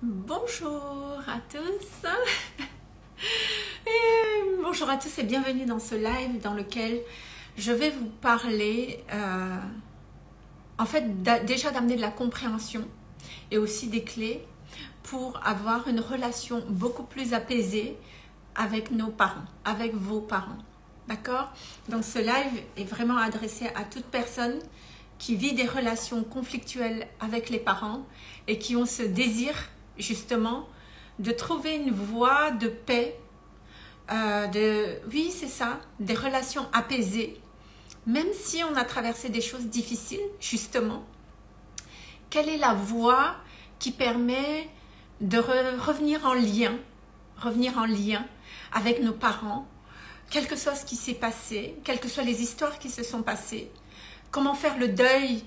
Bonjour à tous et bonjour à tous et bienvenue dans ce live dans lequel je vais vous parler en fait déjà d'amener de la compréhension et aussi des clés pour avoir une relation beaucoup plus apaisée avec nos parents, avec vos parents, d'accord? Donc ce live est vraiment adressé à toute personne qui vit des relations conflictuelles avec les parents et qui ont ce désir justement de trouver une voie de paix, oui c'est ça, des relations apaisées, même si on a traversé des choses difficiles justement. Quelle est la voie qui permet de revenir en lien avec nos parents, quel que soit ce qui s'est passé, quelles que soient les histoires qui se sont passées, comment faire le deuil?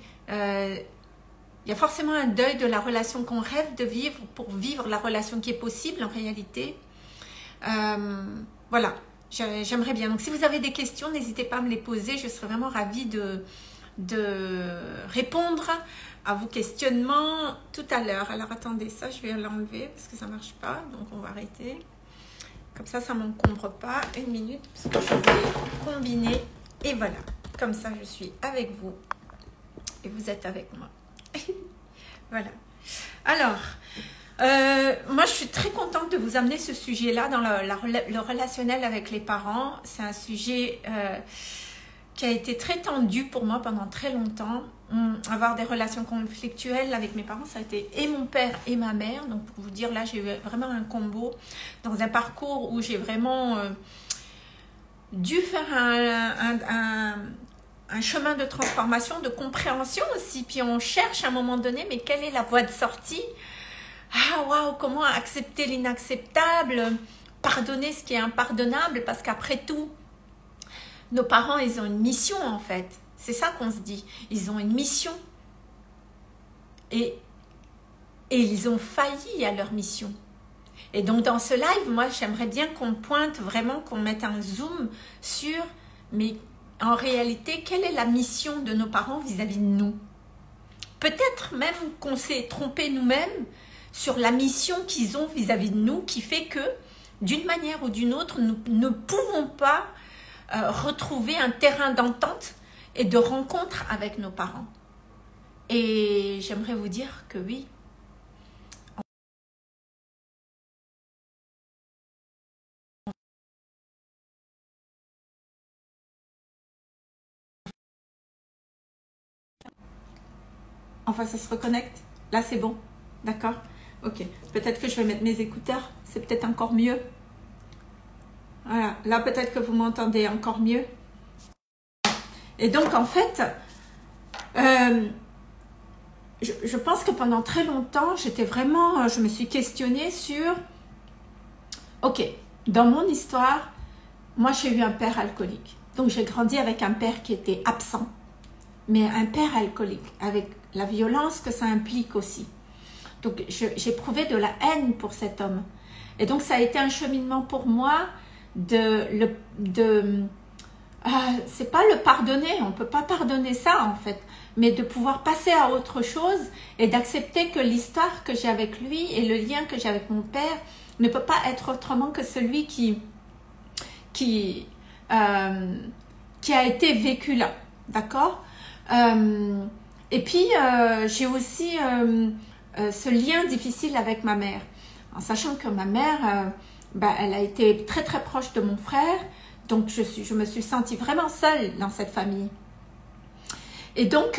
Il y a forcément un deuil de la relation qu'on rêve de vivre pour vivre la relation qui est possible en réalité. Voilà, j'aimerais bien. Donc si vous avez des questions, n'hésitez pas à me les poser. Je serais vraiment ravie de répondre à vos questionnements tout à l'heure. Alors attendez, ça je vais l'enlever parce que ça ne marche pas. Donc on va arrêter. Comme ça, ça ne m'encombre pas. Une minute parce que je vais combiner. Et voilà, comme ça je suis avec vous et vous êtes avec moi. Voilà. Alors, moi je suis très contente de vous amener ce sujet-là dans le relationnel avec les parents. C'est un sujet qui a été très tendu pour moi pendant très longtemps. Avoir des relations conflictuelles avec mes parents, ça a été et mon père et ma mère. Donc pour vous dire, là j'ai eu vraiment un combo dans un parcours où j'ai vraiment dû faire un chemin de transformation, de compréhension aussi. Puis on cherche à un moment donné, mais quelle est la voie de sortie? Ah waouh, comment accepter l'inacceptable? Pardonner ce qui est impardonnable? Parce qu'après tout, nos parents, ils ont une mission en fait. C'est ça qu'on se dit. Ils ont une mission. Et ils ont failli à leur mission. Et donc dans ce live, moi j'aimerais bien qu'on pointe vraiment, qu'on mette un zoom sur... mais en réalité, quelle est la mission de nos parents vis-à-vis de nous? Peut-être même qu'on s'est trompé nous-mêmes sur la mission qu'ils ont vis-à-vis de nous, qui fait que, d'une manière ou d'une autre, nous ne pouvons pas retrouver un terrain d'entente et de rencontre avec nos parents. Et j'aimerais vous dire que oui. Enfin, ça se reconnecte. Là, c'est bon. D'accord? Ok. Peut-être que je vais mettre mes écouteurs. C'est peut-être encore mieux. Voilà. Là, peut-être que vous m'entendez encore mieux. Et donc, en fait, je pense que pendant très longtemps, j'étais vraiment... Je me suis questionnée sur... Ok. Dans mon histoire, moi, j'ai eu un père alcoolique. Donc, j'ai grandi avec un père qui était absent. Mais un père alcoolique, avec la violence que ça implique aussi. Donc, j'éprouvais de la haine pour cet homme. Et donc, ça a été un cheminement pour moi c'est pas le pardonner, on ne peut pas pardonner ça en fait, mais de pouvoir passer à autre chose et d'accepter que l'histoire que j'ai avec lui et le lien que j'ai avec mon père ne peut pas être autrement que celui qui a été vécu là. D'accord ? Et puis, j'ai aussi ce lien difficile avec ma mère. En sachant que ma mère, elle a été très très proche de mon frère. Donc, je me suis sentie vraiment seule dans cette famille. Et donc,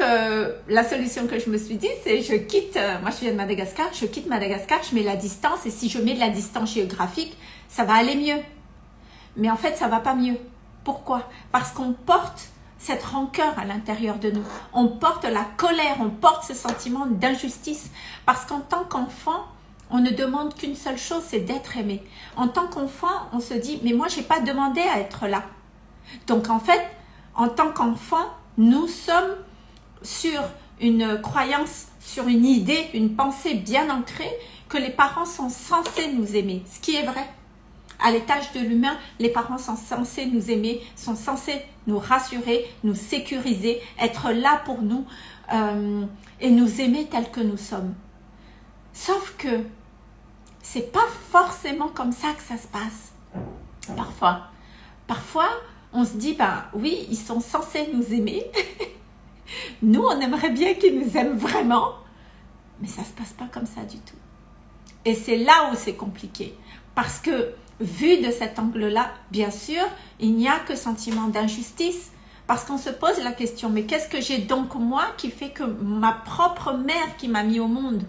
la solution que je me suis dit, c'est je quitte... moi, je viens de Madagascar. Je quitte Madagascar, je mets la distance. Et si je mets de la distance géographique, ça va aller mieux. Mais en fait, ça va pas mieux. Pourquoi? Parce qu'on porte... cette rancœur à l'intérieur de nous. On porte la colère, on porte ce sentiment d'injustice. Parce qu'en tant qu'enfant, on ne demande qu'une seule chose, c'est d'être aimé. En tant qu'enfant, on se dit, mais moi, je n'ai pas demandé à être là. Donc, en fait, en tant qu'enfant, nous sommes sur une croyance, sur une idée, une pensée bien ancrée, que les parents sont censés nous aimer, ce qui est vrai. À l'étage de l'humain, les parents sont censés nous aimer, sont censés nous rassurer, nous sécuriser, être là pour nous et nous aimer tels que nous sommes. Sauf que c'est pas forcément comme ça que ça se passe. Parfois. Parfois, on se dit, ben oui, ils sont censés nous aimer. Nous, on aimerait bien qu'ils nous aiment vraiment. Mais ça ne se passe pas comme ça du tout. Et c'est là où c'est compliqué. Parce que, vu de cet angle-là, bien sûr, il n'y a que sentiment d'injustice. Parce qu'on se pose la question, mais qu'est-ce que j'ai donc moi qui fait que ma propre mère qui m'a mis au monde,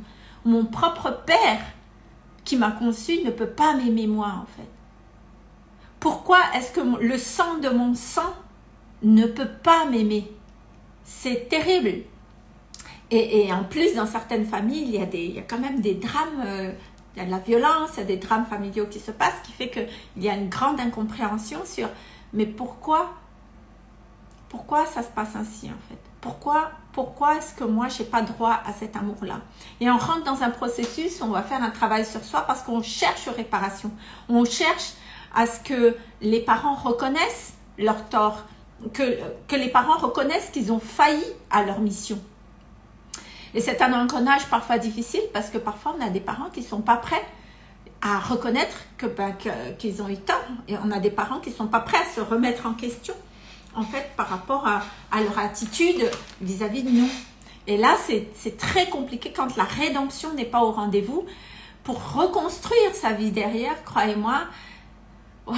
mon propre père qui m'a conçu ne peut pas m'aimer moi en fait? Pourquoi est-ce que le sang de mon sang ne peut pas m'aimer? C'est terrible. Et en plus, dans certaines familles, il y a quand même des drames, il y a de la violence, il y a des drames familiaux qui se passent, qui fait qu'il y a une grande incompréhension sur mais pourquoi ça se passe ainsi en fait? Pourquoi est-ce que moi, j'ai pas droit à cet amour-là? Et on rentre dans un processus, on va faire un travail sur soi parce qu'on cherche réparation. On cherche à ce que les parents reconnaissent leur tort, que les parents reconnaissent qu'ils ont failli à leur mission. Et c'est un engrenage parfois difficile parce que parfois, on a des parents qui ne sont pas prêts à reconnaître qu'ils ont eu tort. Et on a des parents qui ne sont pas prêts à se remettre en question. En fait, par rapport à leur attitude vis-à-vis de nous. Et là, c'est très compliqué quand la rédemption n'est pas au rendez-vous. Pour reconstruire sa vie derrière, croyez-moi, wow,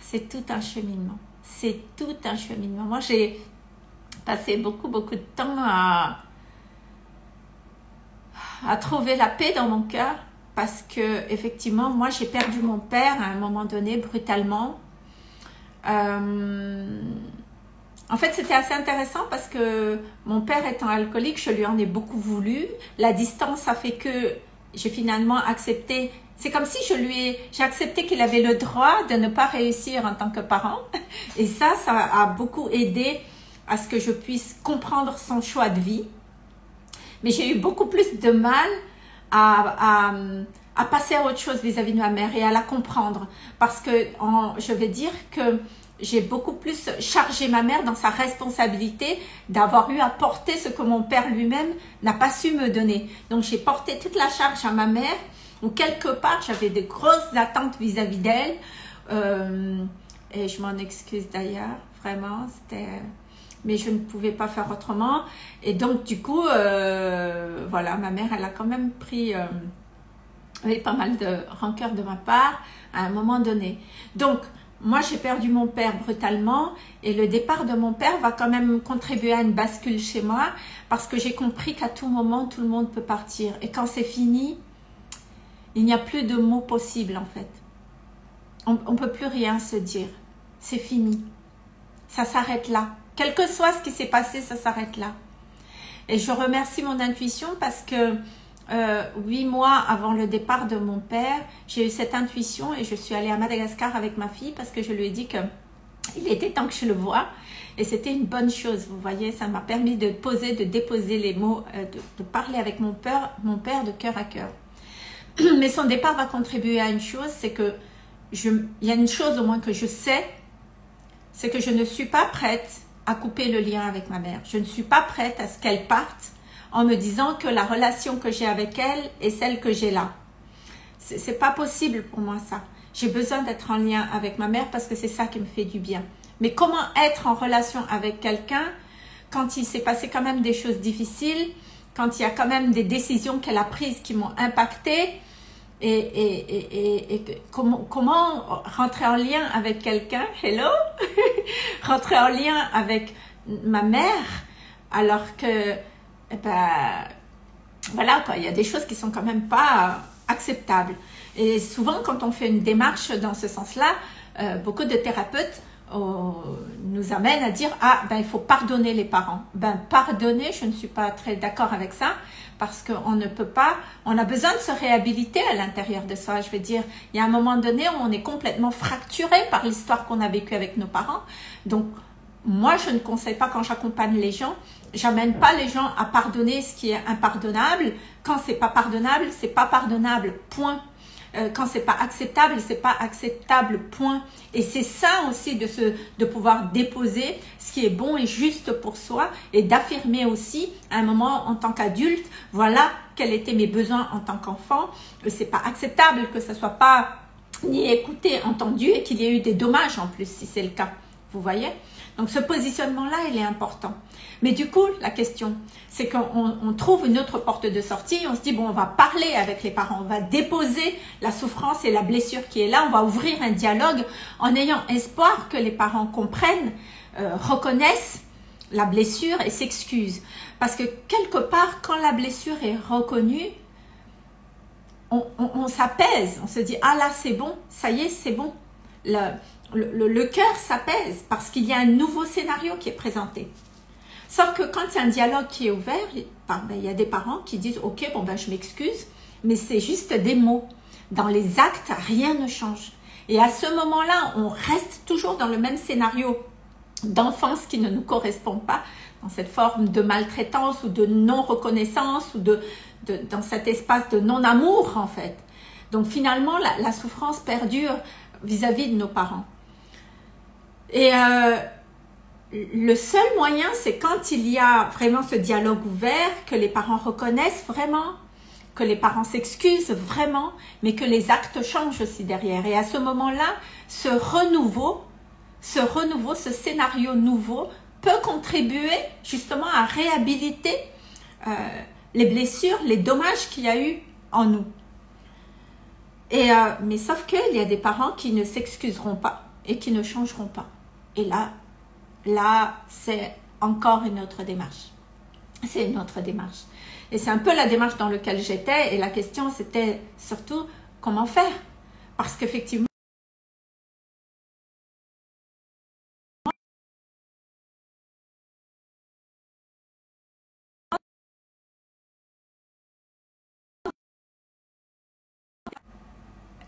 c'est tout un cheminement. C'est tout un cheminement. Moi, j'ai passé beaucoup de temps à trouver la paix dans mon cœur. Parce que, effectivement, moi, j'ai perdu mon père à un moment donné, brutalement. En fait, c'était assez intéressant parce que mon père étant alcoolique, je lui en ai beaucoup voulu. La distance a fait que j'ai finalement accepté. C'est comme si j'ai accepté qu'il avait le droit de ne pas réussir en tant que parent. Et ça, ça a beaucoup aidé à ce que je puisse comprendre son choix de vie. Mais j'ai eu beaucoup plus de mal à passer à autre chose vis-à-vis de ma mère et à la comprendre. Parce que je vais dire que j'ai beaucoup plus chargé ma mère dans sa responsabilité d'avoir eu à porter ce que mon père lui-même n'a pas su me donner. Donc, j'ai porté toute la charge à ma mère où quelque part, j'avais de grosses attentes vis-à-vis d'elle. Et je m'en excuse d'ailleurs, vraiment. Mais je ne pouvais pas faire autrement. Et donc, du coup, voilà, ma mère, elle a quand même pris pas mal de rancœur de ma part à un moment donné. Donc, moi, j'ai perdu mon père brutalement et le départ de mon père va quand même contribuer à une bascule chez moi parce que j'ai compris qu'à tout moment, tout le monde peut partir. Et quand c'est fini, il n'y a plus de mots possibles en fait. On ne peut plus rien se dire. C'est fini. Ça s'arrête là. Quel que soit ce qui s'est passé, ça s'arrête là. Et je remercie mon intuition parce que 8 mois avant le départ de mon père, j'ai eu cette intuition et je suis allée à Madagascar avec ma fille parce que je lui ai dit qu'il était temps que je le voie et c'était une bonne chose, vous voyez, ça m'a permis de poser, de déposer les mots, de parler avec mon père de cœur à cœur. Mais son départ va contribuer à une chose, c'est que il y a une chose au moins que je sais, c'est que je ne suis pas prête à couper le lien avec ma mère, je ne suis pas prête à ce qu'elle parte en me disant que la relation que j'ai avec elle est celle que j'ai là. C'est pas possible pour moi ça. J'ai besoin d'être en lien avec ma mère parce que c'est ça qui me fait du bien. Mais comment être en relation avec quelqu'un quand il s'est passé quand même des choses difficiles, quand il y a quand même des décisions qu'elle a prises qui m'ont impactée et comment rentrer en lien avec quelqu'un, hello, rentrer en lien avec ma mère alors que eh ben, voilà quoi, il y a des choses qui sont quand même pas acceptables. Et souvent, quand on fait une démarche dans ce sens-là, beaucoup de thérapeutes nous amènent à dire « Ah, ben il faut pardonner les parents ». Ben pardonner, je ne suis pas très d'accord avec ça parce qu'on ne peut pas, on a besoin de se réhabiliter à l'intérieur de soi. Je veux dire, il y a un moment donné où on est complètement fracturé par l'histoire qu'on a vécue avec nos parents. Donc, moi, je ne conseille pas quand j'accompagne les gens, j'amène pas les gens à pardonner ce qui est impardonnable. Quand c'est pas pardonnable, point. Quand c'est pas acceptable, c'est pas acceptable, point. Et c'est ça aussi de pouvoir déposer ce qui est bon et juste pour soi et d'affirmer aussi à un moment en tant qu'adulte, voilà quels étaient mes besoins en tant qu'enfant. C'est pas acceptable que ça soit pas ni écouté, entendu et qu'il y ait eu des dommages en plus si c'est le cas. Vous voyez? Donc ce positionnement-là, il est important. Mais du coup, la question, c'est qu'on trouve une autre porte de sortie. On se dit, bon, on va parler avec les parents. On va déposer la souffrance et la blessure qui est là. On va ouvrir un dialogue en ayant espoir que les parents comprennent, reconnaissent la blessure et s'excusent. Parce que quelque part, quand la blessure est reconnue, on s'apaise. On se dit, ah là, c'est bon, ça y est, c'est bon. Le cœur s'apaise parce qu'il y a un nouveau scénario qui est présenté. Sauf que quand c'est un dialogue qui est ouvert, il y a des parents qui disent « Ok, bon ben je m'excuse », mais c'est juste des mots. Dans les actes, rien ne change. Et à ce moment-là, on reste toujours dans le même scénario d'enfance qui ne nous correspond pas, dans cette forme de maltraitance ou de non-reconnaissance ou dans cet espace de non-amour en fait. Donc finalement, la souffrance perdure vis-à-vis de nos parents. Et le seul moyen, c'est quand il y a vraiment ce dialogue ouvert, que les parents reconnaissent vraiment, que les parents s'excusent vraiment, mais que les actes changent aussi derrière. Et à ce moment-là, ce scénario nouveau peut contribuer justement à réhabiliter les blessures, les dommages qu'il y a eu en nous. Et mais sauf qu'il y a des parents qui ne s'excuseront pas et qui ne changeront pas. Et là c'est encore une autre démarche. C'est une autre démarche. Et c'est un peu la démarche dans laquelle j'étais. Et la question, c'était surtout comment faire. Parce qu'effectivement,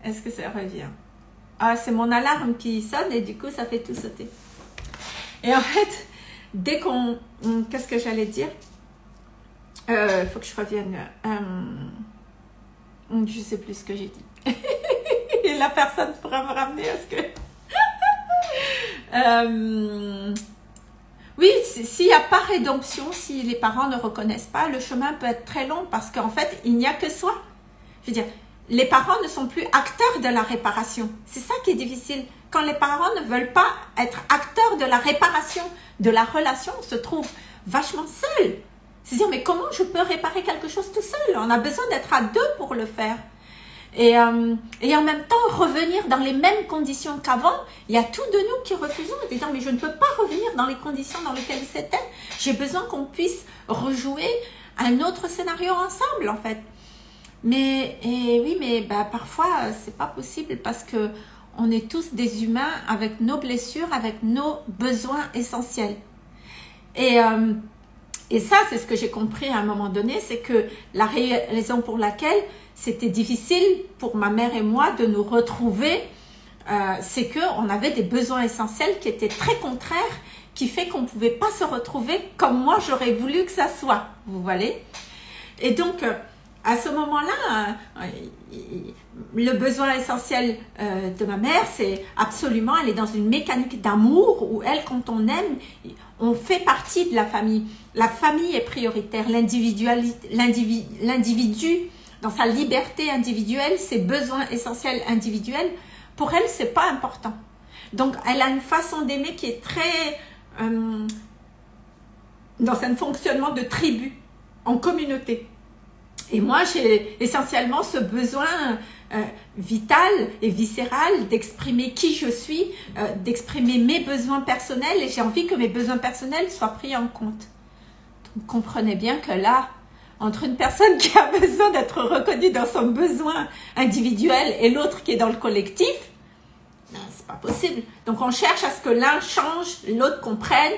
est-ce que ça revient? Ah, c'est mon alarme qui sonne et du coup, ça fait tout sauter. Et en fait, dès qu'on... Qu'est-ce que j'allais dire? Faut que je revienne. Je sais plus ce que j'ai dit. Et la personne pourra me ramener à ce que... Oui, s'il n'y a pas rédemption, si les parents ne reconnaissent pas, le chemin peut être très long parce qu'en fait, il n'y a que soi. Je veux dire... Les parents ne sont plus acteurs de la réparation. C'est ça qui est difficile. Quand les parents ne veulent pas être acteurs de la réparation, de la relation, on se trouve vachement seul. C'est-à-dire, mais comment je peux réparer quelque chose tout seul? On a besoin d'être à deux pour le faire. Et en même temps, revenir dans les mêmes conditions qu'avant, il y a tout de nous qui refusons, en disant, mais je ne peux pas revenir dans les conditions dans lesquelles c'était. J'ai besoin qu'on puisse rejouer un autre scénario ensemble, en fait. Mais oui, mais bah, parfois c'est pas possible parce que on est tous des humains avec nos blessures, avec nos besoins essentiels. Et ça, c'est ce que j'ai compris à un moment donné, c'est que la raison pour laquelle c'était difficile pour ma mère et moi de nous retrouver, c'est que on avait des besoins essentiels qui étaient très contraires, qui fait qu'on pouvait pas se retrouver comme moi j'aurais voulu que ça soit. Vous voyez? Et donc à ce moment-là, le besoin essentiel de ma mère, c'est absolument, elle est dans une mécanique d'amour où elle, quand on aime, on fait partie de la famille. La famille est prioritaire, l'individu, dans sa liberté individuelle, ses besoins essentiels individuels, pour elle, c'est pas important. Donc, elle a une façon d'aimer qui est très... dans un fonctionnement de tribu, en communauté. Et moi, j'ai essentiellement ce besoin vital et viscéral d'exprimer qui je suis, d'exprimer mes besoins personnels. Et j'ai envie que mes besoins personnels soient pris en compte. Donc, comprenez bien que là, entre une personne qui a besoin d'être reconnue dans son besoin individuel et l'autre qui est dans le collectif, c'est pas possible. Donc, on cherche à ce que l'un change, l'autre comprenne.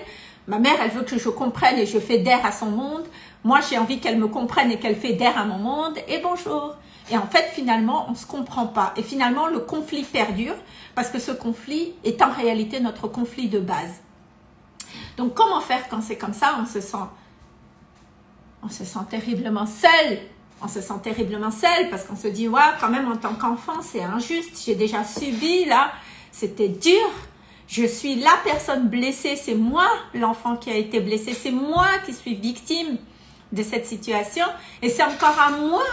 Ma mère, elle veut que je comprenne et je fédère à son monde. Moi, j'ai envie qu'elle me comprenne et qu'elle fédère à mon monde. Et bonjour. Et en fait, finalement, on ne se comprend pas. Et finalement, le conflit perdure parce que ce conflit est en réalité notre conflit de base. Donc, comment faire quand c'est comme ça? On se sent terriblement seul. on se sent terriblement seul parce qu'on se dit « Ouais, quand même, en tant qu'enfant, c'est injuste. J'ai déjà subi, là. C'était dur. Je suis la personne blessée. C'est moi, l'enfant qui a été blessé. C'est moi qui suis victime de cette situation. Et c'est encore à moi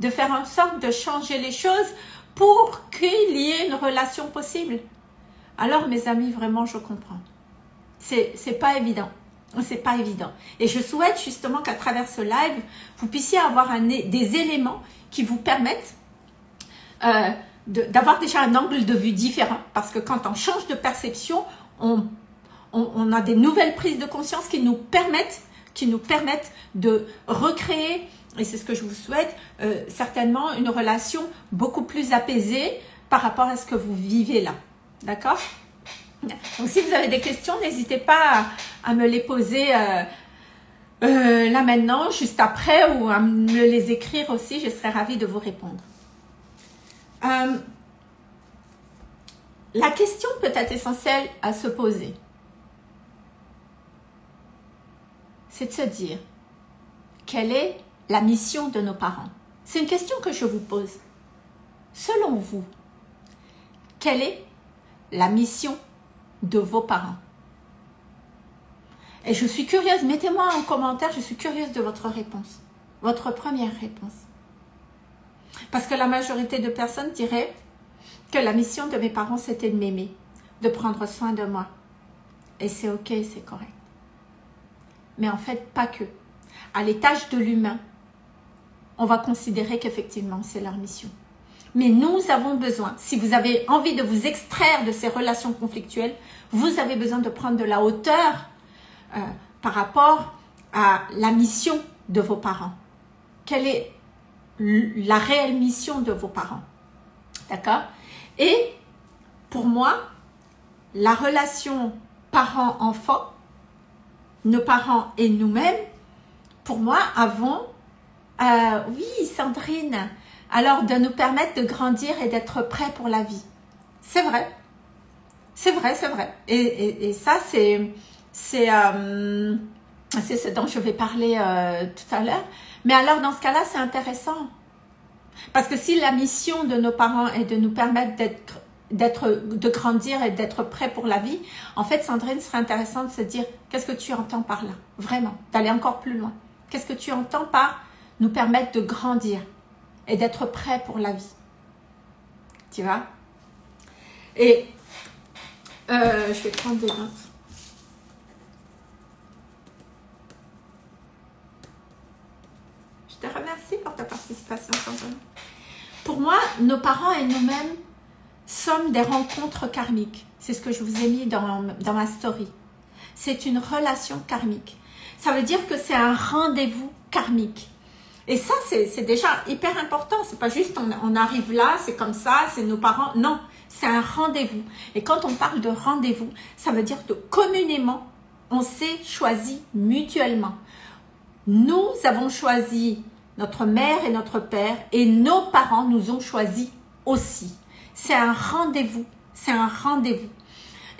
de faire en sorte de changer les choses pour qu'il y ait une relation possible. » Alors, mes amis, vraiment, je comprends. C'est pas évident. C'est pas évident. Et je souhaite justement qu'à travers ce live, vous puissiez avoir des éléments qui vous permettent d'avoir déjà un angle de vue différent. Parce que quand on change de perception, on a des nouvelles prises de conscience qui nous permettent de recréer, et c'est ce que je vous souhaite, certainement une relation beaucoup plus apaisée par rapport à ce que vous vivez là. D'accord ? Donc, si vous avez des questions, n'hésitez pas à me les poser là maintenant, juste après, ou à me les écrire aussi. Je serai ravie de vous répondre. La question peut-être essentielle à se poser, c'est de se dire, quelle est la mission de nos parents? C'est une question que je vous pose. Selon vous, quelle est la mission de vos parents? Et je suis curieuse, mettez-moi en commentaire, je suis curieuse de votre réponse, votre première réponse. Parce que la majorité de personnes diraient que la mission de mes parents, c'était de m'aimer, de prendre soin de moi. Et c'est ok, c'est correct. Mais en fait, pas que. À l'étage de l'humain, on va considérer qu'effectivement, c'est leur mission. Mais nous avons besoin, si vous avez envie de vous extraire de ces relations conflictuelles, vous avez besoin de prendre de la hauteur par rapport à la mission de vos parents. Quelle est la réelle mission de vos parents? D'accord? Et pour moi, la relation parent-enfant, nos parents et nous-mêmes, pour moi, avons... oui, Sandrine, alors de nous permettre de grandir et d'être prêts pour la vie. C'est vrai. C'est vrai, c'est vrai. Et ça, c'est ce dont je vais parler tout à l'heure. Mais alors, dans ce cas-là, c'est intéressant. Parce que si la mission de nos parents est de nous permettre de grandir et d'être prêts pour la vie, en fait, Sandrine, serait intéressant de se dire, qu'est-ce que tu entends par là? Vraiment, d'aller encore plus loin. Qu'est-ce que tu entends par nous permettre de grandir et d'être prêt pour la vie? Tu vois? Et je vais prendre des notes. Je te remercie pour ta participation, Sandrine. Pour moi, nos parents et nous-mêmes sommes des rencontres karmiques. C'est ce que je vous ai mis dans ma story. C'est une relation karmique. Ça veut dire que c'est un rendez-vous karmique. Et ça, c'est déjà hyper important. C'est pas juste on arrive là, c'est comme ça, c'est nos parents. Non, c'est un rendez-vous. Et quand on parle de rendez-vous, ça veut dire que communément, on s'est choisi mutuellement. Nous avons choisi notre mère et notre père et nos parents nous ont choisi aussi. C'est un rendez-vous. C'est un rendez-vous.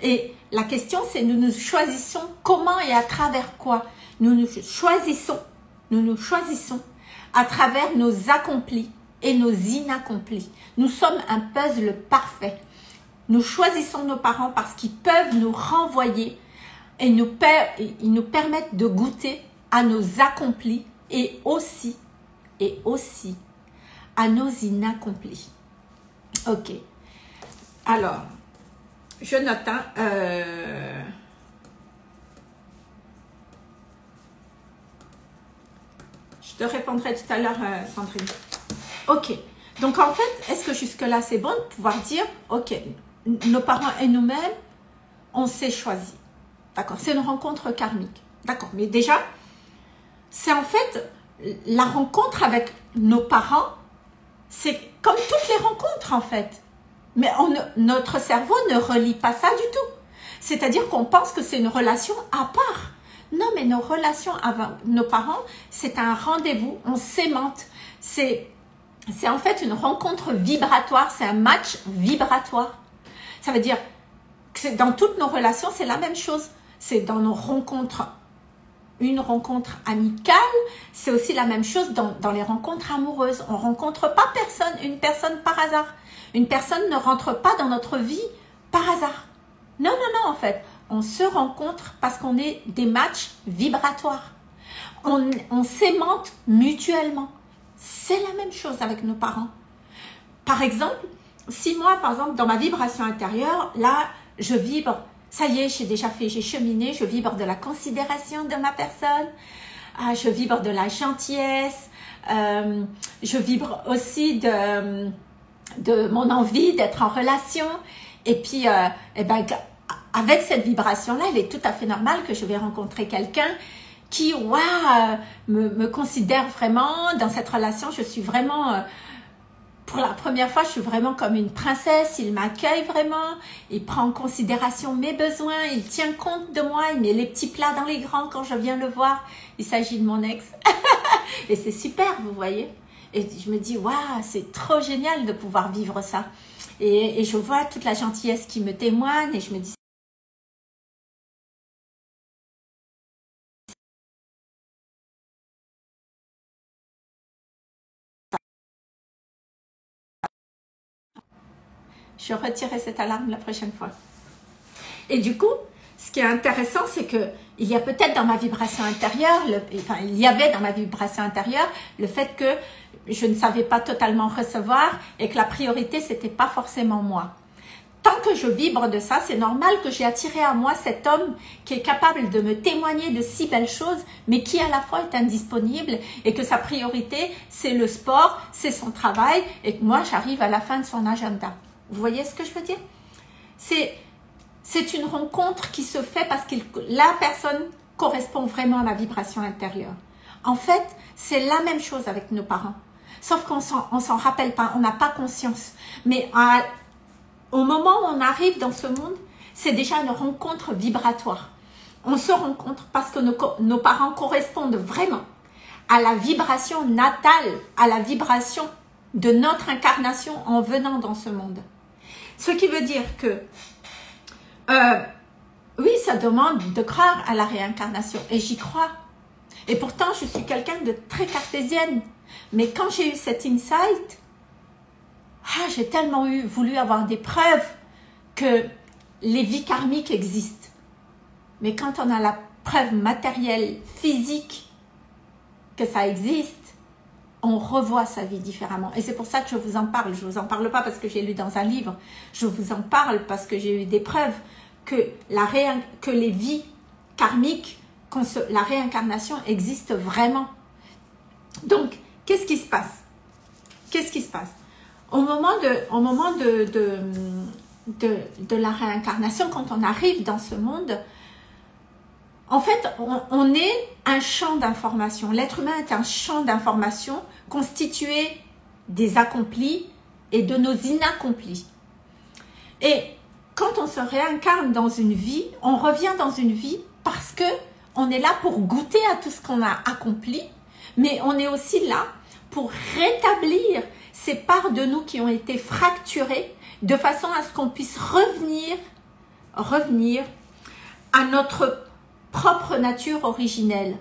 Et la question, c'est nous nous choisissons comment et à travers quoi? Nous nous choisissons à travers nos accomplis et nos inaccomplis. Nous sommes un puzzle parfait. Nous choisissons nos parents parce qu'ils peuvent nous renvoyer et ils nous permettent de goûter à nos accomplis et aussi à nos inaccomplis. Ok. Alors, je note, hein, je te répondrai tout à l'heure, Sandrine. Ok. Donc, en fait, est-ce que jusque-là, c'est bon de pouvoir dire, ok, nos parents et nous-mêmes, on s'est choisi. D'accord. C'est une rencontre karmique. D'accord. Mais déjà, c'est en fait la rencontre avec nos parents, c'est comme toutes les rencontres, en fait. Mais notre cerveau ne relie pas ça du tout. C'est-à-dire qu'on pense que c'est une relation à part. Non, mais nos relations avec nos parents, c'est un rendez-vous, on s'aimante. C'est en fait une rencontre vibratoire, c'est un match vibratoire. Ça veut dire que dans toutes nos relations, c'est la même chose. C'est dans nos rencontres une rencontre amicale, c'est aussi la même chose dans les rencontres amoureuses. On ne rencontre pas une personne par hasard. Une personne ne rentre pas dans notre vie par hasard. Non, non, non, en fait. On se rencontre parce qu'on est des matchs vibratoires. On s'aimante mutuellement. C'est la même chose avec nos parents. Par exemple, si moi, par exemple, dans ma vibration intérieure, là, je vibre, ça y est, j'ai déjà fait, j'ai cheminé, je vibre de la considération de ma personne, je vibre de la gentillesse, je vibre aussi de mon envie d'être en relation. Et puis, eh ben, avec cette vibration-là, il est tout à fait normal que je vais rencontrer quelqu'un qui, waouh, me considère vraiment dans cette relation. Je suis vraiment... pour la première fois, je suis vraiment comme une princesse. Il m'accueille vraiment. Il prend en considération mes besoins. Il tient compte de moi. Il met les petits plats dans les grands quand je viens le voir. Il s'agit de mon ex. Et c'est super, vous voyez. Et je me dis, waouh, c'est trop génial de pouvoir vivre ça. Et je vois toute la gentillesse qui me témoigne. Et je me dis, je retirerai cette alarme la prochaine fois. Et du coup, ce qui est intéressant, c'est qu'il y a peut-être dans ma vibration intérieure, il y avait dans ma vibration intérieure le fait que je ne savais pas totalement recevoir et que la priorité, ce n'était pas forcément moi. Tant que je vibre de ça, c'est normal que j'ai attiré à moi cet homme qui est capable de me témoigner de si belles choses, mais qui à la fois est indisponible et que sa priorité, c'est le sport, c'est son travail et que moi, j'arrive à la fin de son agenda. Vous voyez ce que je veux dire? C'est une rencontre qui se fait parce que la personne correspond vraiment à la vibration intérieure. En fait, c'est la même chose avec nos parents. Sauf qu'on ne s'en rappelle pas, on n'a pas conscience. Mais au moment où on arrive dans ce monde, c'est déjà une rencontre vibratoire. On se rencontre parce que nos parents correspondent vraiment à la vibration natale, à la vibration de notre incarnation en venant dans ce monde. Ce qui veut dire que, oui, ça demande de croire à la réincarnation. Et j'y crois. Et pourtant, je suis quelqu'un de très cartésienne. Mais quand j'ai eu cet insight, j'ai tellement voulu avoir des preuves que les vies karmiques existent. Mais quand on a la preuve matérielle, physique, que ça existe, on revoit sa vie différemment. Et c'est pour ça que je vous en parle. Je ne vous en parle pas parce que j'ai lu dans un livre. Je vous en parle parce que j'ai eu des preuves que les vies karmiques, la réincarnation existe vraiment. Donc, qu'est-ce qui se passe? Qu'est-ce qui se passe? Au moment de la réincarnation, quand on arrive dans ce monde, en fait, on est un champ d'information. L'être humain est un champ d'information constitué des accomplis et de nos inaccomplis. Et quand on se réincarne dans une vie, on revient dans une vie parce que on est là pour goûter à tout ce qu'on a accompli, mais on est aussi là pour rétablir ces parts de nous qui ont été fracturées de façon à ce qu'on puisse revenir à notre propre nature originelle.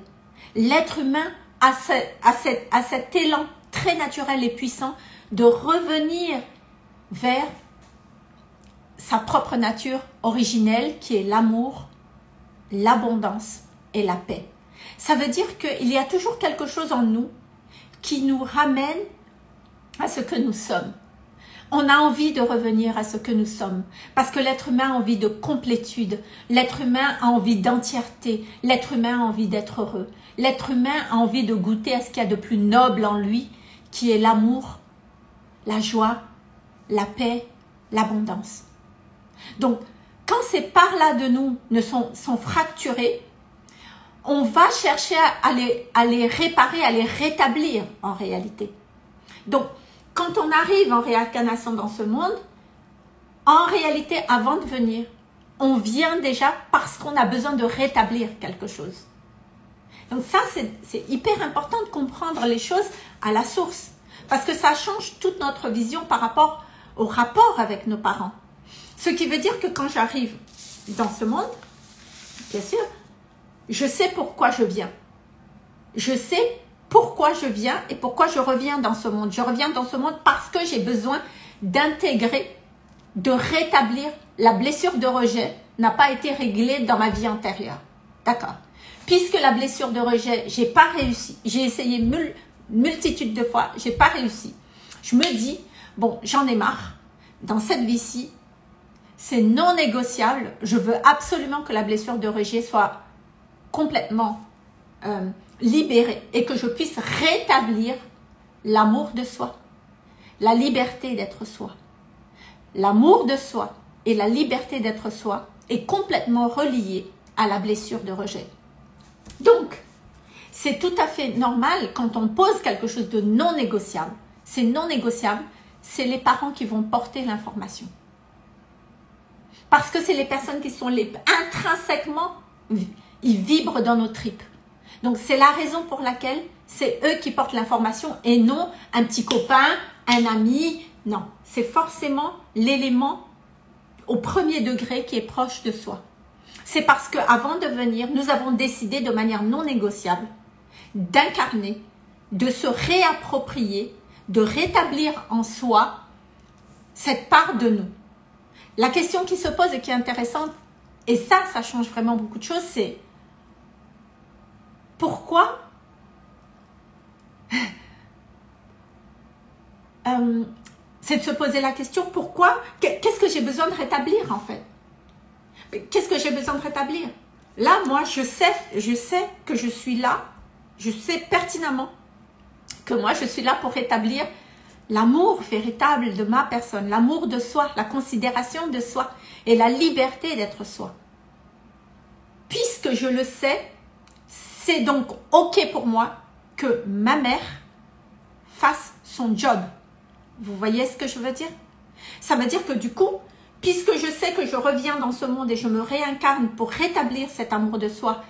L'être humain a cet élan très naturel et puissant de revenir vers sa propre nature originelle qui est l'amour, l'abondance et la paix. Ça veut dire qu'il y a toujours quelque chose en nous qui nous ramène à ce que nous sommes. On a envie de revenir à ce que nous sommes parce que l'être humain a envie de complétude, l'être humain a envie d'entièreté, l'être humain a envie d'être heureux, l'être humain a envie de goûter à ce qu'il y a de plus noble en lui qui est l'amour, la joie, la paix, l'abondance. Donc, quand ces parts-là de nous sont fracturées, on va chercher à les réparer, à les rétablir en réalité. Donc, quand on arrive en réincarnation dans ce monde, en réalité, avant de venir, on vient déjà parce qu'on a besoin de rétablir quelque chose. Donc ça, c'est hyper important de comprendre les choses à la source. Parce que ça change toute notre vision par rapport au rapport avec nos parents. Ce qui veut dire que quand j'arrive dans ce monde, bien sûr, Je sais pourquoi je viens. Je sais pourquoi je viens et pourquoi je reviens dans ce monde. Je reviens dans ce monde parce que j'ai besoin d'intégrer, de rétablir. La blessure de rejet n'a pas été réglée dans ma vie antérieure. D'accord? Puisque la blessure de rejet, j'ai pas réussi. J'ai essayé multitude de fois, j'ai pas réussi. Je me dis, bon, j'en ai marre. Dans cette vie-ci, c'est non négociable. Je veux absolument que la blessure de rejet soit complètement libérée et que je puisse rétablir l'amour de soi, la liberté d'être soi. L'amour de soi et la liberté d'être soi est complètement reliée à la blessure de rejet. Donc, c'est tout à fait normal quand on pose quelque chose de non négociable. C'est non négociable, c'est les parents qui vont porter l'information. Parce que c'est les personnes qui sont intrinsèquement, ils vibrent dans nos tripes. Donc, c'est la raison pour laquelle c'est eux qui portent l'information et non un petit copain, un ami. Non, c'est forcément l'élément au premier degré qui est proche de soi. C'est parce qu'avant de venir, nous avons décidé de manière non négociable d'incarner, de se réapproprier, de rétablir en soi cette part de nous. La question qui se pose et qui est intéressante, et ça, ça change vraiment beaucoup de choses, c'est pourquoi c'est de se poser la question, pourquoi? Qu'est-ce que j'ai besoin de rétablir en fait? Qu'est-ce que j'ai besoin de rétablir? Là, moi, je sais que je suis là. Je sais pertinemment que moi, je suis là pour rétablir l'amour véritable de ma personne, l'amour de soi, la considération de soi et la liberté d'être soi. Puisque je le sais, c'est donc OK pour moi que ma mère fasse son job. Vous voyez ce que je veux dire? Ça veut dire que du coup, puisque je sais que je reviens dans ce monde et je me réincarne pour rétablir cet amour de soi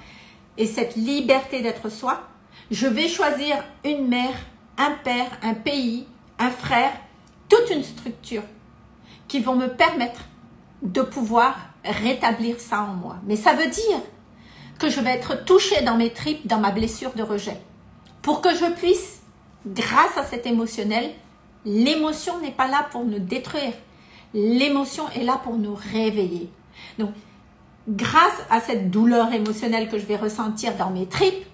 et cette liberté d'être soi, je vais choisir une mère, un père, un pays, un frère, toute une structure qui vont me permettre de pouvoir rétablir ça en moi. Mais ça veut dire que je vais être touchée dans mes tripes, dans ma blessure de rejet. Pour que je puisse, grâce à cet émotionnel, l'émotion n'est pas là pour nous détruire. L'émotion est là pour nous réveiller. Donc, grâce à cette douleur émotionnelle que je vais ressentir dans mes tripes,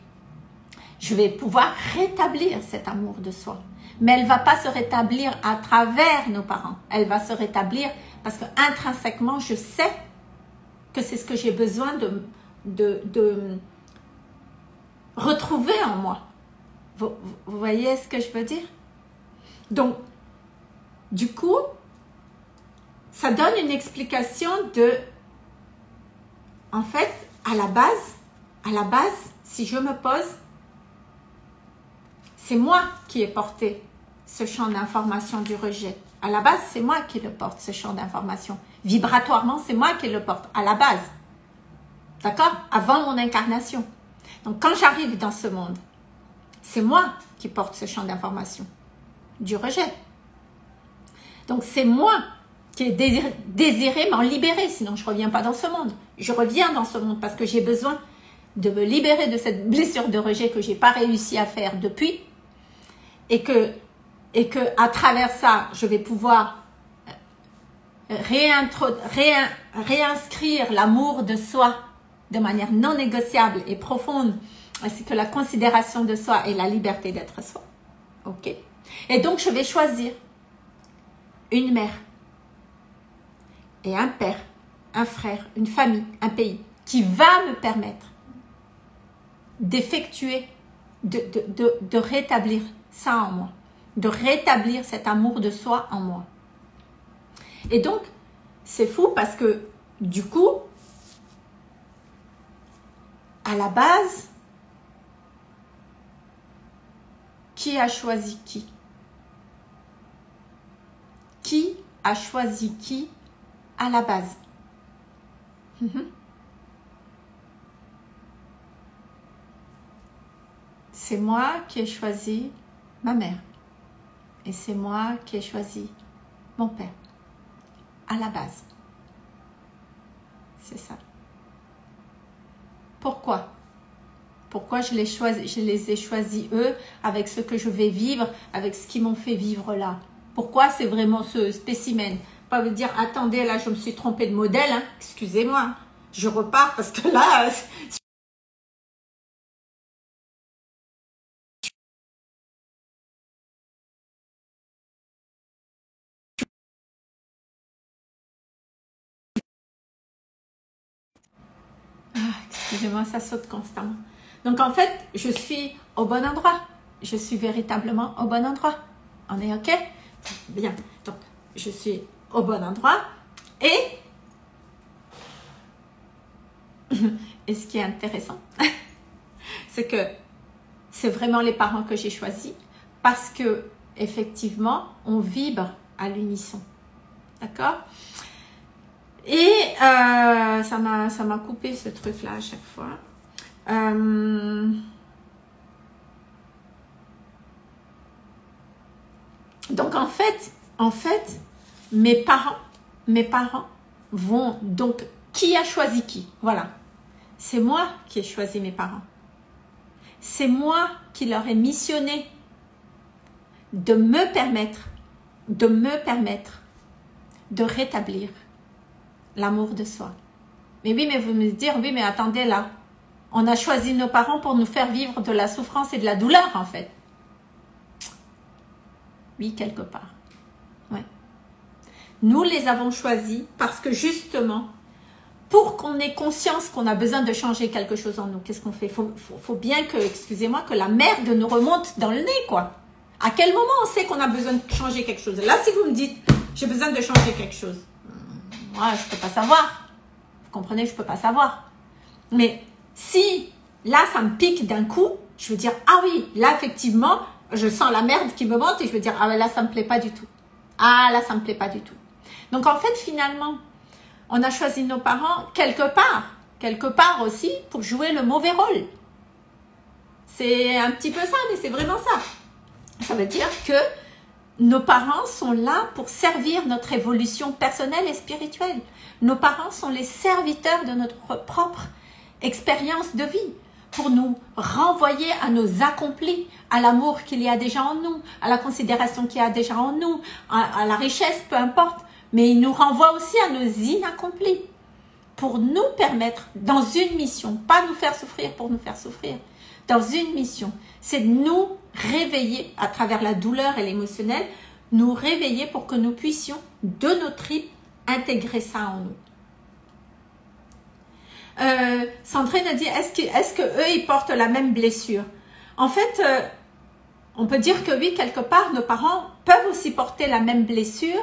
je vais pouvoir rétablir cet amour de soi. Mais elle ne va pas se rétablir à travers nos parents. Elle va se rétablir parce que intrinsèquement, je sais que c'est ce que j'ai besoin de retrouver en moi. Vous voyez ce que je veux dire? Donc, du coup, ça donne une explication de, en fait, à la base, si je me pose, c'est moi qui ai porté ce champ d'information du rejet. À la base, c'est moi qui le porte, ce champ d'information. Vibratoirement, c'est moi qui le porte, à la base. D'accord? Avant mon incarnation. Donc, quand j'arrive dans ce monde, c'est moi qui porte ce champ d'information du rejet. Donc, c'est moi qui ai désiré m'en libérer, sinon je ne reviens pas dans ce monde. Je reviens dans ce monde parce que j'ai besoin de me libérer de cette blessure de rejet que je n'ai pas réussi à faire depuis et que à travers ça, je vais pouvoir réinscrire l'amour de soi de manière non négociable et profonde, ainsi que la considération de soi et la liberté d'être soi. Ok? Et donc, je vais choisir une mère, et un père, un frère, une famille, un pays qui va me permettre d'effectuer, de rétablir ça en moi, de rétablir cet amour de soi en moi. Et donc, c'est fou parce que du coup, à la base, qui a choisi qui? Qui a choisi qui? À la base. C'est moi qui ai choisi ma mère. Et c'est moi qui ai choisi mon père. À la base. C'est ça. Pourquoi? pourquoi je les ai choisis eux, avec ce que je vais vivre, avec ce qu'ils m'ont fait vivre là. Pourquoi c'est vraiment ce spécimen? Pas me dire, attendez, là, je me suis trompée de modèle, hein. Excusez-moi, je repars parce que là... Excusez-moi, ça saute constamment. Donc en fait, je suis au bon endroit. Je suis véritablement au bon endroit. On est OK? Bien. Donc, je suis au bon endroit. Et ce qui est intéressant, c'est que c'est vraiment les parents que j'ai choisis parce que effectivement, on vibre à l'unisson. D'accord ? Et ça m'a coupé ce truc-là à chaque fois. Donc, en fait, mes parents vont... Donc, qui a choisi qui? Voilà. C'est moi qui ai choisi mes parents. C'est moi qui leur ai missionné de me permettre, de rétablir l'amour de soi. Mais oui, mais vous me dire, oui, mais attendez là, on a choisi nos parents pour nous faire vivre de la souffrance et de la douleur en fait. Oui, quelque part. Ouais. Nous les avons choisis parce que justement, pour qu'on ait conscience qu'on a besoin de changer quelque chose en nous, qu'est-ce qu'on fait? Faut bien que, excusez-moi, que la merde nous remonte dans le nez quoi. À quel moment on sait qu'on a besoin de changer quelque chose? Là, si vous me dites, j'ai besoin de changer quelque chose. Moi, je ne peux pas savoir. Vous comprenez, je ne peux pas savoir. Mais si là, ça me pique d'un coup, je veux dire, ah oui, là, effectivement, je sens la merde qui me monte et je veux dire, ah là, ça ne me plaît pas du tout. Ah là, ça ne me plaît pas du tout. Donc, en fait, finalement, on a choisi nos parents quelque part aussi pour jouer le mauvais rôle. C'est un petit peu ça, mais c'est vraiment ça. Ça veut dire que nos parents sont là pour servir notre évolution personnelle et spirituelle. Nos parents sont les serviteurs de notre propre expérience de vie pour nous renvoyer à nos accomplis, à l'amour qu'il y a déjà en nous, à la considération qu'il y a déjà en nous, à la richesse, peu importe. Mais ils nous renvoient aussi à nos inaccomplis pour nous permettre, dans une mission, pas nous faire souffrir pour nous faire souffrir, dans une mission, c'est de nous réveiller à travers la douleur et l'émotionnel, nous réveiller pour que nous puissions, de nos tripes, intégrer ça en nous. Sandrine a dit, est-ce que eux, ils portent la même blessure? En fait, on peut dire que oui, quelque part, nos parents peuvent aussi porter la même blessure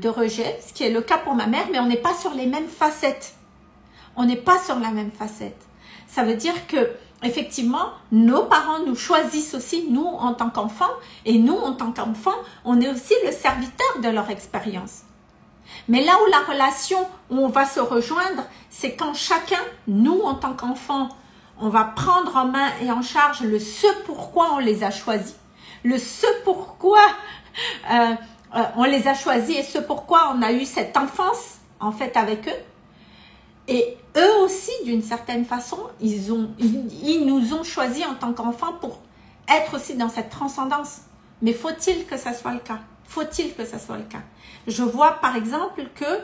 de rejet, ce qui est le cas pour ma mère, mais on n'est pas sur les mêmes facettes. On n'est pas sur la même facette. Ça veut dire que effectivement, nos parents nous choisissent aussi, nous en tant qu'enfants, et nous en tant qu'enfants, on est aussi le serviteur de leur expérience. Mais là où la relation, où on va se rejoindre, c'est quand chacun, nous en tant qu'enfants, on va prendre en main et en charge le ce pourquoi on les a choisis, le ce pourquoi on les a choisis et ce pourquoi on a eu cette enfance en fait avec eux. Et eux aussi, d'une certaine façon, ils nous ont choisis en tant qu'enfants pour être aussi dans cette transcendance. Mais faut-il que ça soit le cas? Faut-il que ça soit le cas? Je vois par exemple que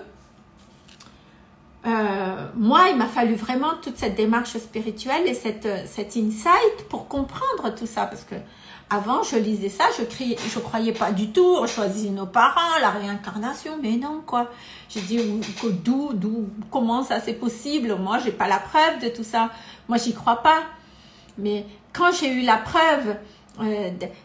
moi, il m'a fallu vraiment toute cette démarche spirituelle et cette insight pour comprendre tout ça. Parce que avant, je lisais ça, je croyais pas du tout, on choisit nos parents, la réincarnation, mais non quoi. J'ai dit, comment ça c'est possible? Moi, j'ai pas la preuve de tout ça. Moi, j'y crois pas. Mais quand j'ai eu la preuve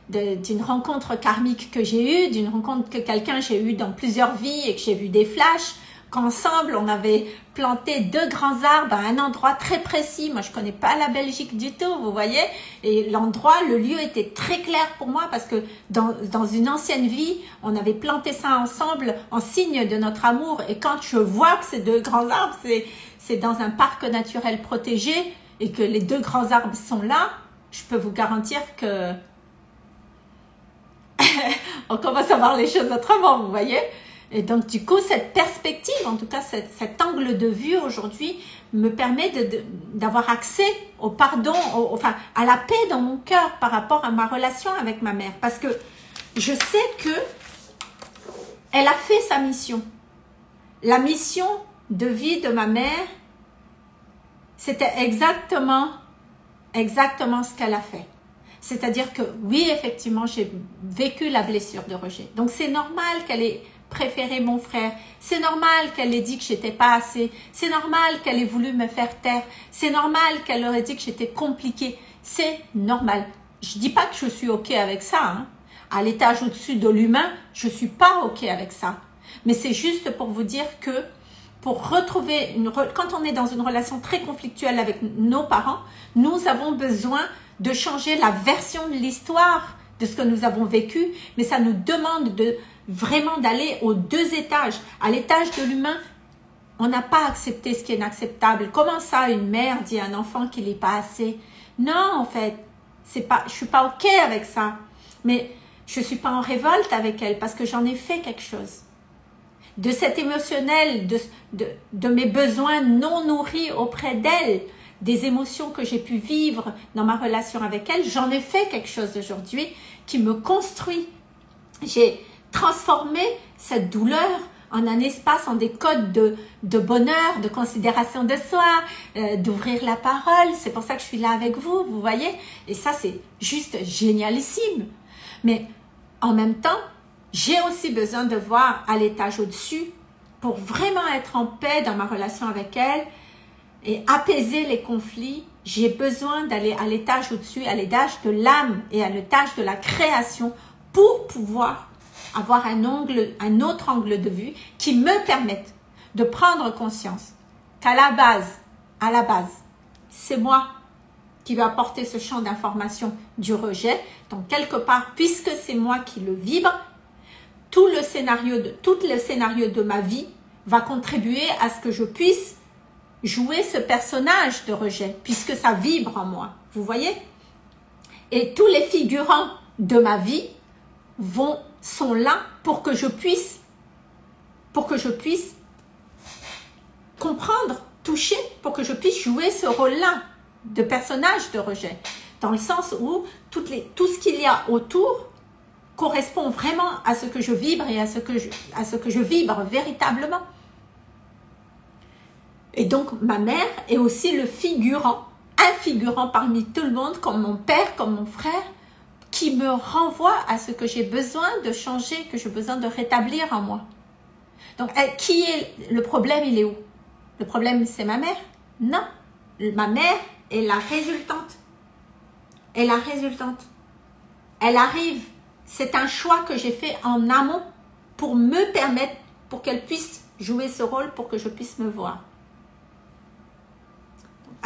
d'une rencontre karmique que j'ai eue, d'une rencontre que quelqu'un j'ai eue dans plusieurs vies et que j'ai vu des flashs, qu'ensemble, on avait planté 2 grands arbres à un endroit très précis. Moi, je ne connais pas la Belgique du tout, vous voyez. Et l'endroit, le lieu était très clair pour moi parce que dans une ancienne vie, on avait planté ça ensemble en signe de notre amour. Et quand je vois que ces 2 grands arbres, c'est dans un parc naturel protégé et que les 2 grands arbres sont là, je peux vous garantir que on commence à voir les choses autrement, vous voyez. Et donc, du coup, cette perspective, en tout cas, cet angle de vue aujourd'hui me permet d'avoir accès au pardon, enfin, à la paix dans mon cœur par rapport à ma relation avec ma mère. Parce que je sais que elle a fait sa mission. La mission de vie de ma mère, c'était exactement ce qu'elle a fait. C'est-à-dire que oui, effectivement, j'ai vécu la blessure de rejet. Donc, c'est normal qu'elle ait préféré mon frère. C'est normal qu'elle ait dit que j'étais pas assez. C'est normal qu'elle ait voulu me faire taire. C'est normal qu'elle aurait dit que j'étais compliquée. C'est normal. Je dis pas que je suis OK avec ça. Hein. À l'étage au-dessus de l'humain, je suis pas OK avec ça. Mais c'est juste pour vous dire que pour retrouver, quand on est dans une relation très conflictuelle avec nos parents, nous avons besoin de changer la version de l'histoire de ce que nous avons vécu, mais ça nous demande de vraiment d'aller aux deux étages. À l'étage de l'humain, on n'a pas accepté ce qui est inacceptable. Comment ça, une mère dit à un enfant qu'il n'est pas assez? Non, en fait, je suis pas OK avec ça, mais je suis pas en révolte avec elle parce que j'en ai fait quelque chose. De cet émotionnel, de mes besoins non nourris auprès d'elle, des émotions que j'ai pu vivre dans ma relation avec elle, j'en ai fait quelque chose aujourd'hui qui me construit. J'ai transformé cette douleur en un espace, en des codes de bonheur, de considération de soi, d'ouvrir la parole. C'est pour ça que je suis là avec vous, vous voyez. Et ça, c'est juste génialissime. Mais en même temps, j'ai aussi besoin de voir à l'étage au-dessus pour vraiment être en paix dans ma relation avec elle, et apaiser les conflits. J'ai besoin d'aller à l'étage au-dessus, à l'étage de l'âme et à l'étage de la création pour pouvoir avoir un autre angle de vue qui me permette de prendre conscience qu'à la base, c'est moi qui vais apporter ce champ d'information du rejet. Donc, quelque part, puisque c'est moi qui le vibre, tout le scénario de ma vie va contribuer à ce que je puisse jouer ce personnage de rejet, puisque ça vibre en moi, vous voyez? Et tous les figurants de ma vie sont là pour que je puisse, comprendre, toucher, pour que je puisse jouer ce rôle-là de personnage de rejet, dans le sens où tout ce qu'il y a autour correspond vraiment à ce que je vibre et à ce que je vibre véritablement. Et donc, ma mère est aussi le figurant, un figurant parmi tout le monde, comme mon père, comme mon frère, qui me renvoie à ce que j'ai besoin de changer, que j'ai besoin de rétablir en moi. Donc, qui est le problème, il est où? Le problème, c'est ma mère? Non, ma mère est la résultante. Elle arrive. C'est un choix que j'ai fait en amont pour me permettre, pour qu'elle puisse jouer ce rôle, pour que je puisse me voir.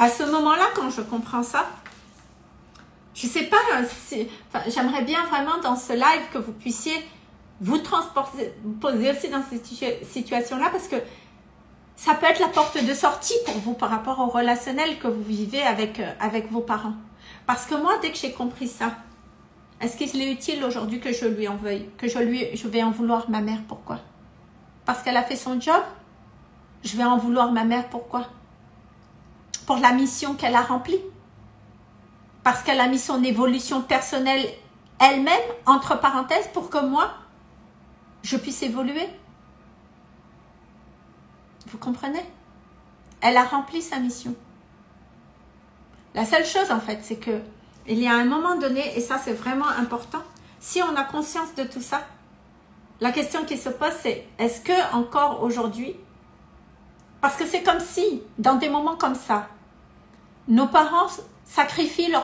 À ce moment-là, quand je comprends ça, je ne sais pas, enfin, j'aimerais bien vraiment dans ce live que vous puissiez vous transporter aussi dans cette situation-là, parce que ça peut être la porte de sortie pour vous par rapport au relationnel que vous vivez avec vos parents. Parce que moi, dès que j'ai compris ça, est-ce qu'il est utile aujourd'hui que je lui en veuille, que je vais en vouloir ma mère? Pourquoi? Parce qu'elle a fait son job? Je vais en vouloir ma mère, pourquoi? Pour la mission qu'elle a remplie, parce qu'elle a mis son évolution personnelle elle-même entre parenthèses pour que moi je puisse évoluer. Vous comprenez? Elle a rempli sa mission. La seule chose en fait, c'est que il y a un moment donné, et ça c'est vraiment important, si on a conscience de tout ça, la question qui se pose, c'est est-ce que encore aujourd'hui, parce que c'est comme si dans des moments comme ça, nos parents sacrifient leur...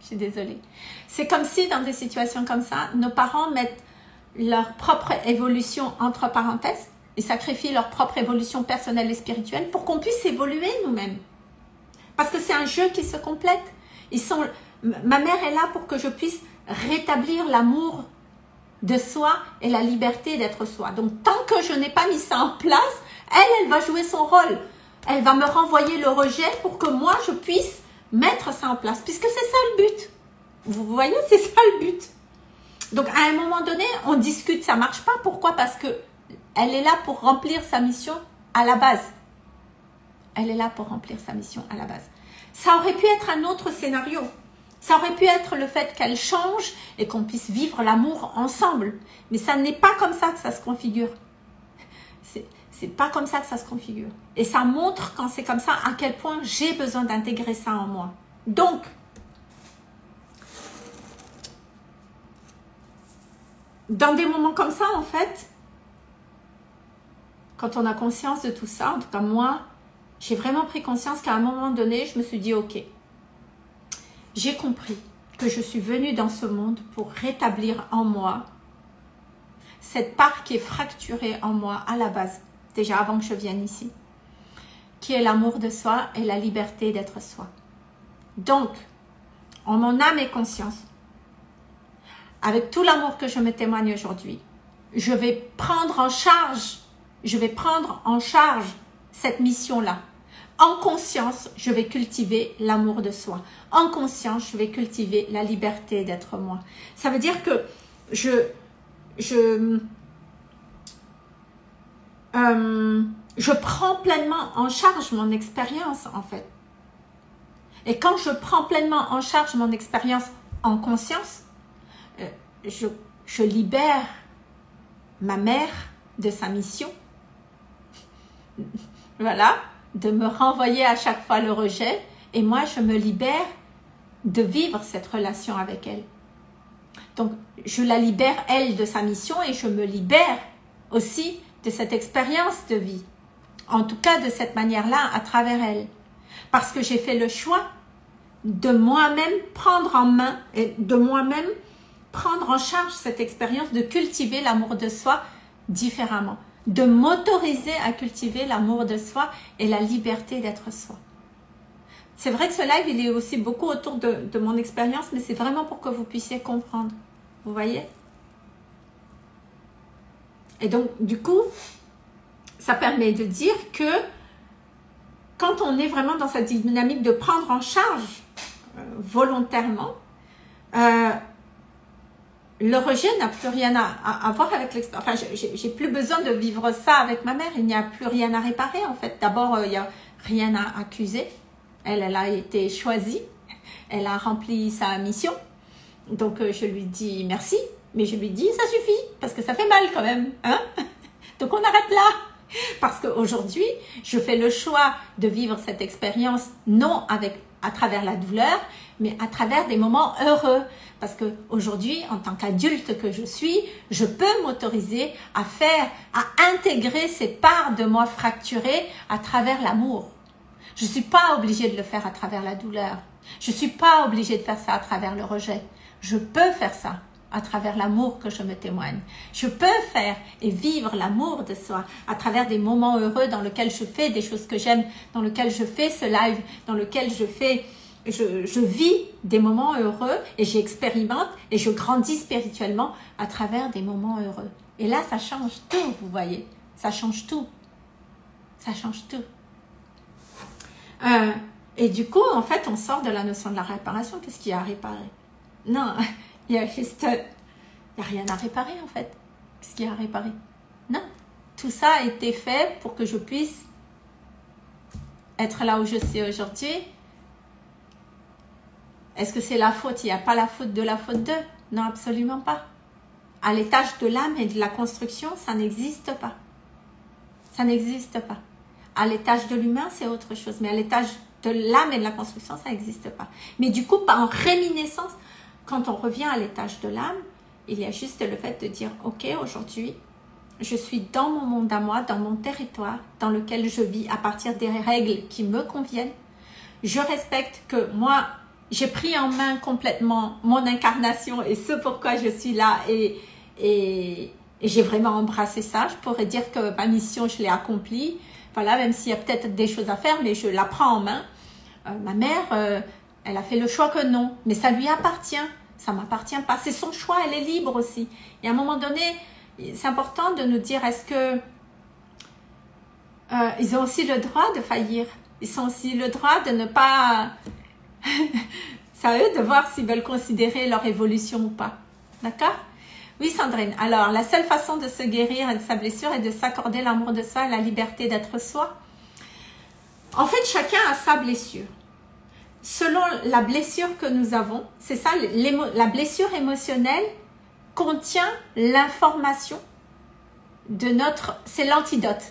Je suis désolée. C'est comme si dans des situations comme ça, nos parents mettent leur propre évolution entre parenthèses et sacrifient leur propre évolution personnelle et spirituelle pour qu'on puisse évoluer nous-mêmes. Parce que c'est un jeu qui se complète. Ma mère est là pour que je puisse rétablir l'amour de soi et la liberté d'être soi. Donc, tant que je n'ai pas mis ça en place, elle va jouer son rôle. Elle va me renvoyer le rejet pour que moi, je puisse mettre ça en place, puisque c'est ça le but. Vous voyez, c'est ça le but. Donc, à un moment donné, on discute, ça ne marche pas. Pourquoi? Parce qu'elle est là pour remplir sa mission à la base. Elle est là pour remplir sa mission à la base. Ça aurait pu être un autre scénario. Ça aurait pu être le fait qu'elle change et qu'on puisse vivre l'amour ensemble. Mais ça n'est pas comme ça que ça se configure. C'est pas comme ça que ça se configure. Et ça montre, quand c'est comme ça, à quel point j'ai besoin d'intégrer ça en moi. Donc, dans des moments comme ça, en fait, quand on a conscience de tout ça, en tout cas moi, j'ai vraiment pris conscience qu'à un moment donné, je me suis dit, ok, j'ai compris que je suis venue dans ce monde pour rétablir en moi cette part qui est fracturée en moi à la base, déjà avant que je vienne ici, qui est l'amour de soi et la liberté d'être soi. Donc, en mon âme et conscience, avec tout l'amour que je me témoigne aujourd'hui, je vais prendre en charge cette mission-là. En conscience, je vais cultiver l'amour de soi. En conscience, je vais cultiver la liberté d'être moi. Ça veut dire que je prends pleinement en charge mon expérience, en fait. Et quand je prends pleinement en charge mon expérience en conscience, je libère ma mère de sa mission. Voilà, de me renvoyer à chaque fois le rejet. Et moi, je me libère de vivre cette relation avec elle. Donc, je la libère, elle, de sa mission, et je me libère aussi de cette expérience de vie. En tout cas, de cette manière-là, à travers elle. Parce que j'ai fait le choix de moi-même prendre en main, et de moi-même prendre en charge cette expérience, de cultiver l'amour de soi différemment. De m'autoriser à cultiver l'amour de soi et la liberté d'être soi. C'est vrai que ce live, il est aussi beaucoup autour de mon expérience, mais c'est vraiment pour que vous puissiez comprendre. Vous voyez? Et donc, du coup, ça permet de dire que quand on est vraiment dans cette dynamique de prendre en charge volontairement, le rejet n'a plus rien à voir avec l'expérience. Enfin, j'ai plus besoin de vivre ça avec ma mère. Il n'y a plus rien à réparer, en fait. D'abord, il n'y a rien à accuser. Elle a été choisie, elle a rempli sa mission. Donc, je lui dis merci, mais je lui dis ça suffit, parce que ça fait mal quand même. Hein? Donc, on arrête là. Parce qu'aujourd'hui, je fais le choix de vivre cette expérience non à travers la douleur, mais à travers des moments heureux. Parce qu'aujourd'hui, en tant qu'adulte que je suis, je peux m'autoriser à intégrer ces parts de moi fracturées à travers l'amour. Je ne suis pas obligée de le faire à travers la douleur. Je ne suis pas obligée de faire ça à travers le rejet. Je peux faire ça à travers l'amour que je me témoigne. Je peux faire et vivre l'amour de soi à travers des moments heureux dans lesquels je fais des choses que j'aime, dans lesquels je fais ce live, dans lesquels je vis des moments heureux et j'expérimente et je grandis spirituellement à travers des moments heureux. Et là, ça change tout, vous voyez. Ça change tout. Ça change tout. Et du coup, en fait, on sort de la notion de la réparation. Qu'est-ce qu'il y a à réparer? Non, il y a juste... Il n'y a rien à réparer, en fait. Qu'est-ce qu'il y a à réparer? Non. Tout ça a été fait pour que je puisse être là où je suis aujourd'hui. Est-ce que c'est la faute? Il n'y a pas la faute de la faute d'eux? Non, absolument pas. À l'étage de l'âme et de la construction, ça n'existe pas. Ça n'existe pas. À l'étage de l'humain, c'est autre chose. Mais à l'étage de l'âme et de la construction, ça n'existe pas. Mais du coup, en réminiscence, quand on revient à l'étage de l'âme, il y a juste le fait de dire « Ok, aujourd'hui, je suis dans mon monde à moi, dans mon territoire, dans lequel je vis à partir des règles qui me conviennent. Je respecte que moi, j'ai pris en main complètement mon incarnation et ce pourquoi je suis là et j'ai vraiment embrassé ça. Je pourrais dire que ma mission, je l'ai accomplie. » Voilà, même s'il y a peut-être des choses à faire, mais je la prends en main. Ma mère, elle a fait le choix que non. Mais ça lui appartient. Ça ne m'appartient pas. C'est son choix, elle est libre aussi. Et à un moment donné, c'est important de nous dire, est-ce que ils ont aussi le droit de faillir? Ils ont aussi le droit de ne pas C'est à eux de voir s'ils veulent considérer leur évolution ou pas. D'accord? Oui, Sandrine. Alors, la seule façon de se guérir de sa blessure est de s'accorder l'amour de soi et la liberté d'être soi. En fait, chacun a sa blessure. Selon la blessure que nous avons, c'est ça, la blessure émotionnelle contient l'information de notre... C'est l'antidote.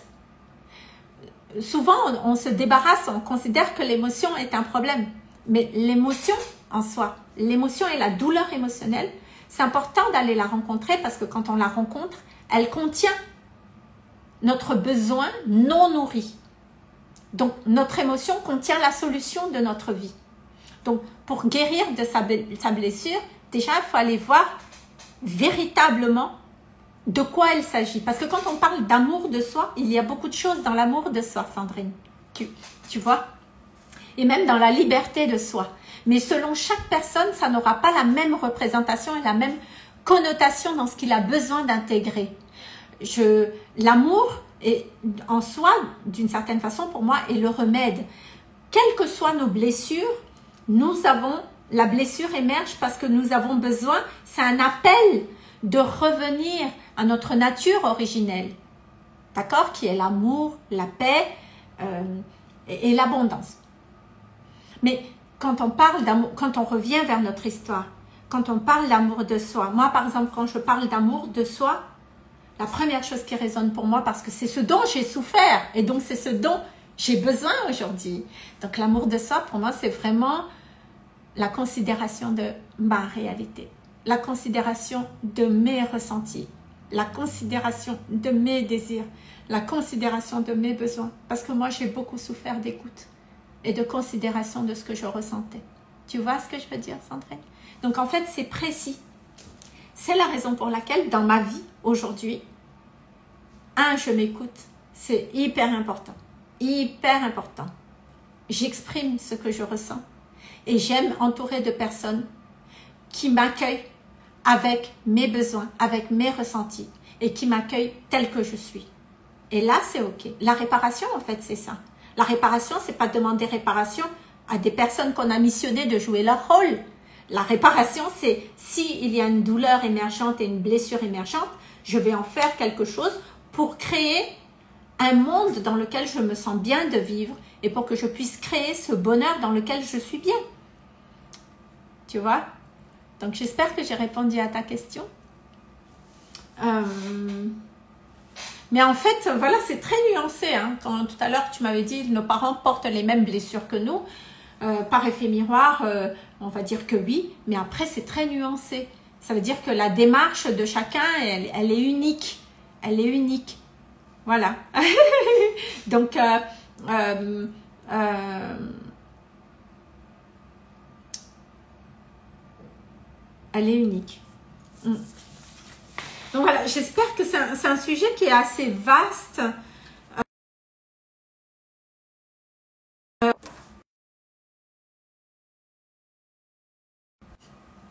Souvent, on se débarrasse, on considère que l'émotion est un problème. Mais l'émotion en soi, l'émotion et la douleur émotionnelle, c'est important d'aller la rencontrer parce que quand on la rencontre, elle contient notre besoin non nourri. Donc, notre émotion contient la solution de notre vie. Donc, pour guérir de sa blessure, déjà, il faut aller voir véritablement de quoi il s'agit. Parce que quand on parle d'amour de soi, il y a beaucoup de choses dans l'amour de soi, Sandrine. Tu vois? Et même dans la liberté de soi. Mais selon chaque personne, ça n'aura pas la même représentation et la même connotation dans ce qu'il a besoin d'intégrer. L'amour... Et en soi, d'une certaine façon, pour moi, est le remède. Quelles que soient nos blessures, nous avons, la blessure émerge parce que nous avons besoin, c'est un appel de revenir à notre nature originelle, d'accord, qui est l'amour, la paix et l'abondance. Mais quand on parle d'amour, quand on revient vers notre histoire, quand on parle d'amour de soi, moi par exemple, quand je parle d'amour de soi, la première chose qui résonne pour moi, parce que c'est ce dont j'ai souffert et donc c'est ce dont j'ai besoin aujourd'hui. Donc l'amour de soi, pour moi, c'est vraiment la considération de ma réalité, la considération de mes ressentis, la considération de mes désirs, la considération de mes besoins. Parce que moi, j'ai beaucoup souffert d'écoute et de considération de ce que je ressentais. Tu vois ce que je veux dire, Sandrine? Donc en fait, c'est précis. C'est la raison pour laquelle, dans ma vie, aujourd'hui, je m'écoute. C'est hyper important. Hyper important. J'exprime ce que je ressens. Et j'aime entourer de personnes qui m'accueillent avec mes besoins, avec mes ressentis. Et qui m'accueillent tel que je suis. Et là, c'est OK. La réparation, en fait, c'est ça. La réparation, c'est pas demander réparation à des personnes qu'on a missionnées de jouer leur rôle. La réparation, c'est s'il y a une douleur émergente et une blessure émergente, je vais en faire quelque chose pour créer un monde dans lequel je me sens bien de vivre et pour que je puisse créer ce bonheur dans lequel je suis bien. Tu vois? Donc, j'espère que j'ai répondu à ta question. Mais en fait, voilà, c'est très nuancé. Hein. Quand tout à l'heure, tu m'avais dit nos parents portent les mêmes blessures que nous. Par effet miroir, on va dire que oui, mais après c'est très nuancé. Ça veut dire que la démarche de chacun, elle est unique. Elle est unique. Voilà. Donc, elle est unique. Donc voilà, j'espère que c'est un sujet qui est assez vaste.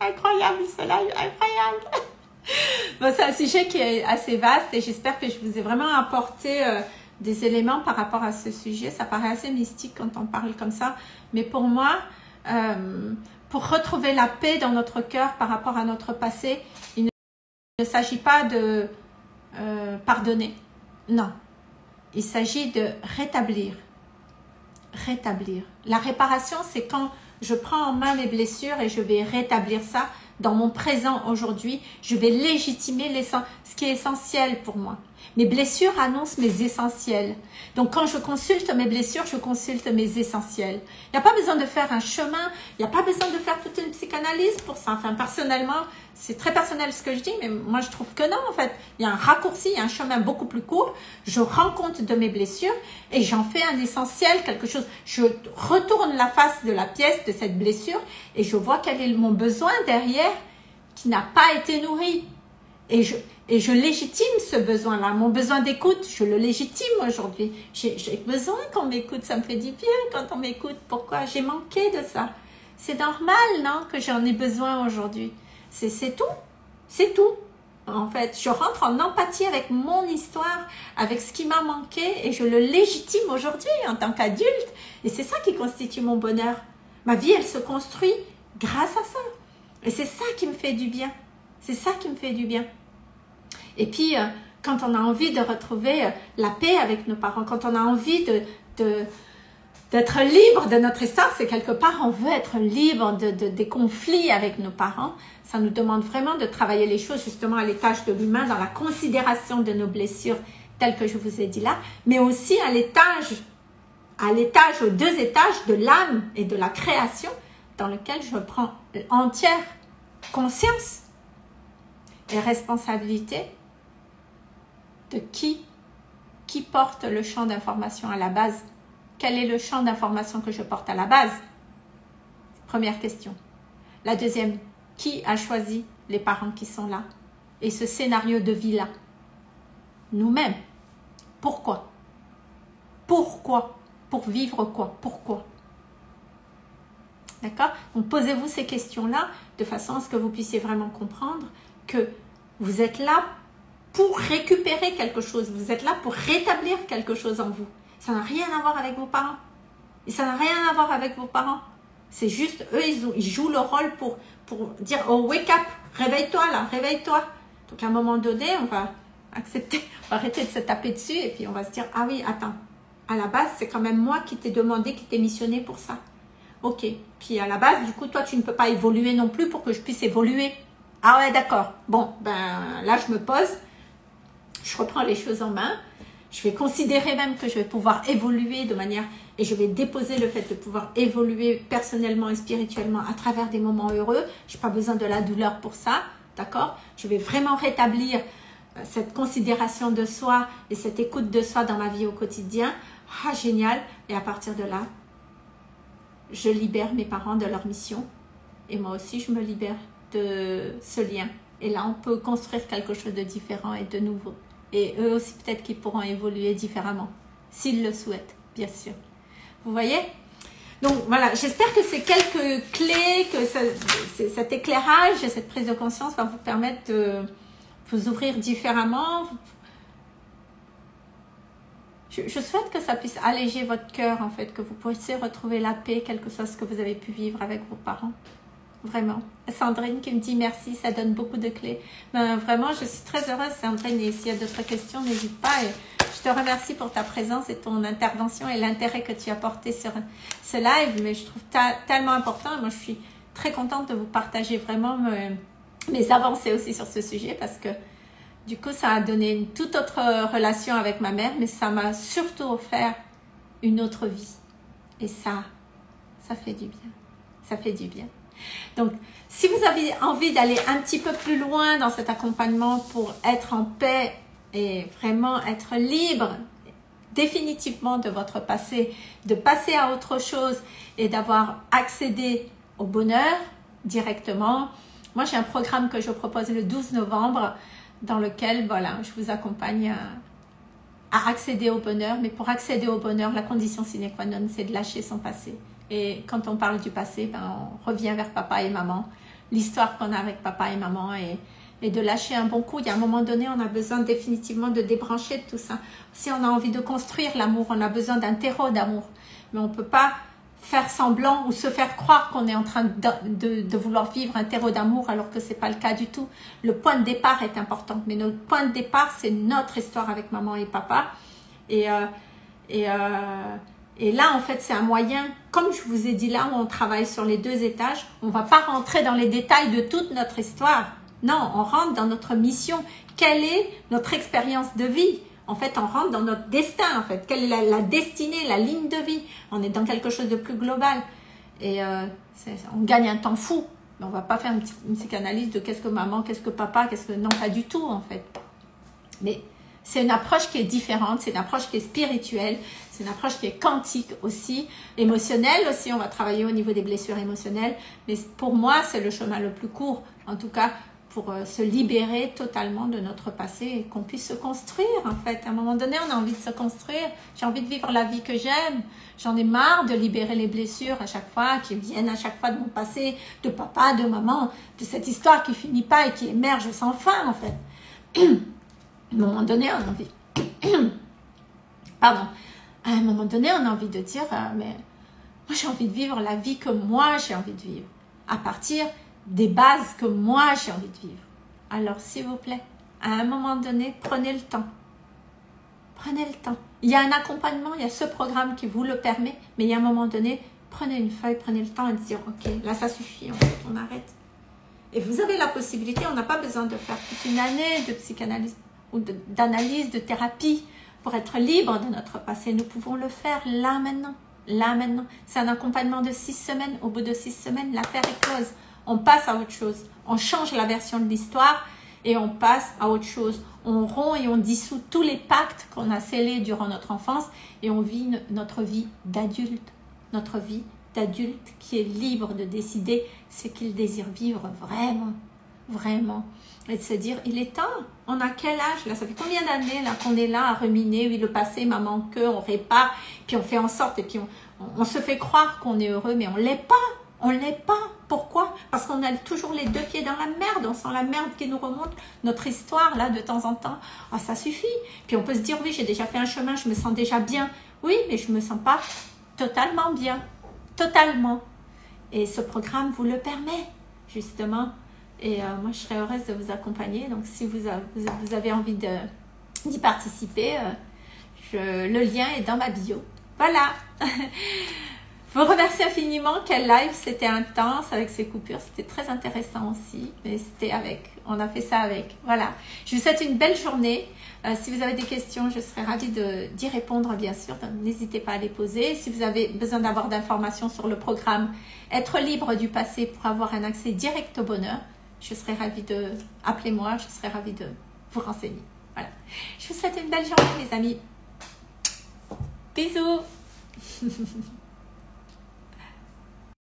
Incroyable ce live, incroyable. Bon, c'est un sujet qui est assez vaste et j'espère que je vous ai vraiment apporté des éléments par rapport à ce sujet. Ça paraît assez mystique quand on parle comme ça, mais pour moi, pour retrouver la paix dans notre cœur par rapport à notre passé, il ne s'agit pas de pardonner, non. Il s'agit de rétablir. Rétablir. La réparation, c'est quand je prends en main mes blessures et je vais rétablir ça dans mon présent aujourd'hui. Je vais légitimer ce qui est essentiel pour moi. Mes blessures annoncent mes essentiels. Donc, quand je consulte mes blessures, je consulte mes essentiels. Il n'y a pas besoin de faire un chemin. Il n'y a pas besoin de faire toute une psychanalyse pour ça. Enfin, personnellement, c'est très personnel ce que je dis, mais moi, je trouve que non, en fait. Il y a un raccourci, il y a un chemin beaucoup plus court. Je rends compte de mes blessures et j'en fais un essentiel, quelque chose. Je retourne la face de la pièce de cette blessure et je vois quel est mon besoin derrière qui n'a pas été nourri. Et je légitime ce besoin-là. Mon besoin d'écoute, je le légitime aujourd'hui. J'ai besoin qu'on m'écoute. Ça me fait du bien quand on m'écoute. Pourquoi? J'ai manqué de ça. C'est normal, non, que j'en ai besoin aujourd'hui. C'est tout. C'est tout. En fait, je rentre en empathie avec mon histoire, avec ce qui m'a manqué et je le légitime aujourd'hui en tant qu'adulte. Et c'est ça qui constitue mon bonheur. Ma vie, elle se construit grâce à ça. Et c'est ça qui me fait du bien. C'est ça qui me fait du bien. Et puis, quand on a envie de retrouver la paix avec nos parents, quand on a envie d'être libre de notre essence, et quelque part, on veut être libre des conflits avec nos parents, ça nous demande vraiment de travailler les choses justement à l'étage de l'humain, dans la considération de nos blessures telles que je vous ai dit là, mais aussi à l'étage, aux deux étages de l'âme et de la création, dans lequel je prends entière conscience et responsabilité de qui porte le champ d'information à la base. Quel est le champ d'information que je porte à la base? Première question. La deuxième, qui a choisi les parents qui sont là et ce scénario de vie-là? Nous-mêmes. Pourquoi? Pourquoi? Pour vivre quoi? Pourquoi? D'accord? Donc posez-vous ces questions-là de façon à ce que vous puissiez vraiment comprendre que vous êtes là pour récupérer quelque chose. Vous êtes là pour rétablir quelque chose en vous. Ça n'a rien à voir avec vos parents. Et ça n'a rien à voir avec vos parents. C'est juste, eux, ils jouent le rôle pour dire « Oh, wake up, réveille-toi là, réveille-toi ». Donc, à un moment donné, on va accepter, on va arrêter de se taper dessus et puis on va se dire « Ah oui, attends, à la base, c'est quand même moi qui t'ai demandé, qui t'ai missionné pour ça. » Ok, puis à la base, du coup, toi, tu ne peux pas évoluer non plus pour que je puisse évoluer. Ah ouais, d'accord. Bon, ben là, je me pose. Je reprends les choses en main. Je vais considérer même que je vais pouvoir évoluer de manière... Et je vais déposer le fait de pouvoir évoluer personnellement et spirituellement à travers des moments heureux. Je n'ai pas besoin de la douleur pour ça, d'accord? Je vais vraiment rétablir cette considération de soi et cette écoute de soi dans ma vie au quotidien. Ah, génial! Et à partir de là, je libère mes parents de leur mission. Et moi aussi, je me libère de ce lien. Et là, on peut construire quelque chose de différent et de nouveau. Et eux aussi, peut-être qu'ils pourront évoluer différemment, s'ils le souhaitent, bien sûr. Vous voyez? Donc, voilà, j'espère que ces quelques clés, que cet éclairage, cette prise de conscience va vous permettre de vous ouvrir différemment. Je souhaite que ça puisse alléger votre cœur, en fait, que vous puissiez retrouver la paix, quel que soit ce que vous avez pu vivre avec vos parents. Vraiment. Sandrine qui me dit merci, ça donne beaucoup de clés. Ben, vraiment, je suis très heureuse, Sandrine. Et s'il y a d'autres questions, n'hésite pas. Et je te remercie pour ta présence et ton intervention et l'intérêt que tu as porté sur ce live. Mais je trouve tellement important. Moi, je suis très contente de vous partager vraiment mes avancées aussi sur ce sujet parce que du coup, ça a donné une toute autre relation avec ma mère, mais ça m'a surtout offert une autre vie. Et ça fait du bien. Ça fait du bien. Donc, si vous avez envie d'aller un petit peu plus loin dans cet accompagnement pour être en paix et vraiment être libre définitivement de votre passé, de passer à autre chose et d'avoir accédé au bonheur directement, moi j'ai un programme que je propose le 12 novembre dans lequel voilà, je vous accompagne à accéder au bonheur. Mais pour accéder au bonheur, la condition sine qua non, c'est de lâcher son passé. Et quand on parle du passé, ben on revient vers papa et maman, l'histoire qu'on a avec papa et maman et de lâcher un bon coup. Il y a un moment donné, on a besoin définitivement de débrancher de tout ça. Si on a envie de construire l'amour, on a besoin d'un terreau d'amour. Mais on ne peut pas faire semblant ou se faire croire qu'on est en train de vouloir vivre un terreau d'amour alors que ce n'est pas le cas du tout. Le point de départ est important. Mais notre point de départ, c'est notre histoire avec maman et papa. Et là, en fait, c'est un moyen, comme je vous ai dit, là où on travaille sur les deux étages, on ne va pas rentrer dans les détails de toute notre histoire. Non, on rentre dans notre mission. Quelle est notre expérience de vie? En fait, on rentre dans notre destin, en fait. Quelle est la destinée, la ligne de vie? On est dans quelque chose de plus global. Et on gagne un temps fou. Mais on ne va pas faire une psychanalyse de qu'est-ce que maman, qu'est-ce que papa, qu'est-ce que... Non, pas du tout, en fait. Mais... c'est une approche qui est différente, c'est une approche qui est spirituelle, c'est une approche qui est quantique aussi, émotionnelle aussi, on va travailler au niveau des blessures émotionnelles. Mais pour moi, c'est le chemin le plus court, en tout cas pour se libérer totalement de notre passé et qu'on puisse se construire en fait. À un moment donné, on a envie de se construire, j'ai envie de vivre la vie que j'aime, j'en ai marre de libérer les blessures à chaque fois, qui viennent à chaque fois de mon passé, de papa, de maman, de cette histoire qui finit pas et qui émerge sans fin en fait. À un moment donné, on a envie. Pardon. À un moment donné, on a envie de dire, mais Moi, j'ai envie de vivre la vie que moi, j'ai envie de vivre. À partir des bases que moi, j'ai envie de vivre. Alors, s'il vous plaît, à un moment donné, prenez le temps. Prenez le temps. Il y a un accompagnement, il y a ce programme qui vous le permet, mais il y a un moment donné, prenez une feuille, prenez le temps et dire « Ok, là, ça suffit, en fait, on arrête. » Et vous avez la possibilité, on n'a pas besoin de faire toute une année de psychanalyse ou d'analyse, de thérapie pour être libre de notre passé. Nous pouvons le faire là, maintenant. Là, maintenant. C'est un accompagnement de 6 semaines. Au bout de 6 semaines, l'affaire est close. On passe à autre chose. On change la version de l'histoire et on passe à autre chose. On rompt et on dissout tous les pactes qu'on a scellés durant notre enfance et on vit notre vie d'adulte. Notre vie d'adulte qui est libre de décider ce qu'il désire vivre vraiment, vraiment. Et de se dire, il est temps. On a quel âge là? Ça fait combien d'années là qu'on est là à ruminer? Oui, le passé, maman, que, on répare, puis on fait en sorte, et puis on se fait croire qu'on est heureux, mais on ne l'est pas. On ne l'est pas. Pourquoi? Parce qu'on a toujours les 2 pieds dans la merde. On sent la merde qui nous remonte. Notre histoire, là, de temps en temps, ah, ça suffit. Puis on peut se dire, oui, j'ai déjà fait un chemin, je me sens déjà bien. Oui, mais je ne me sens pas totalement bien. Totalement. Et ce programme vous le permet, justement. Et moi, je serais heureuse de vous accompagner. Donc, si vous avez envie d'y participer, le lien est dans ma bio. Voilà. Vous remercie infiniment. Quel live, c'était intense avec ces coupures. C'était très intéressant aussi. Mais c'était avec. On a fait ça avec. Voilà. Je vous souhaite une belle journée. Si vous avez des questions, je serai ravie d'y répondre, bien sûr. Donc, n'hésitez pas à les poser. Si vous avez besoin d'avoir d'informations sur le programme « Être libre du passé pour avoir un accès direct au bonheur », je serai ravie de... Appelez-moi, je serai ravie de vous renseigner. Voilà. Je vous souhaite une belle journée, les amis. Bisous.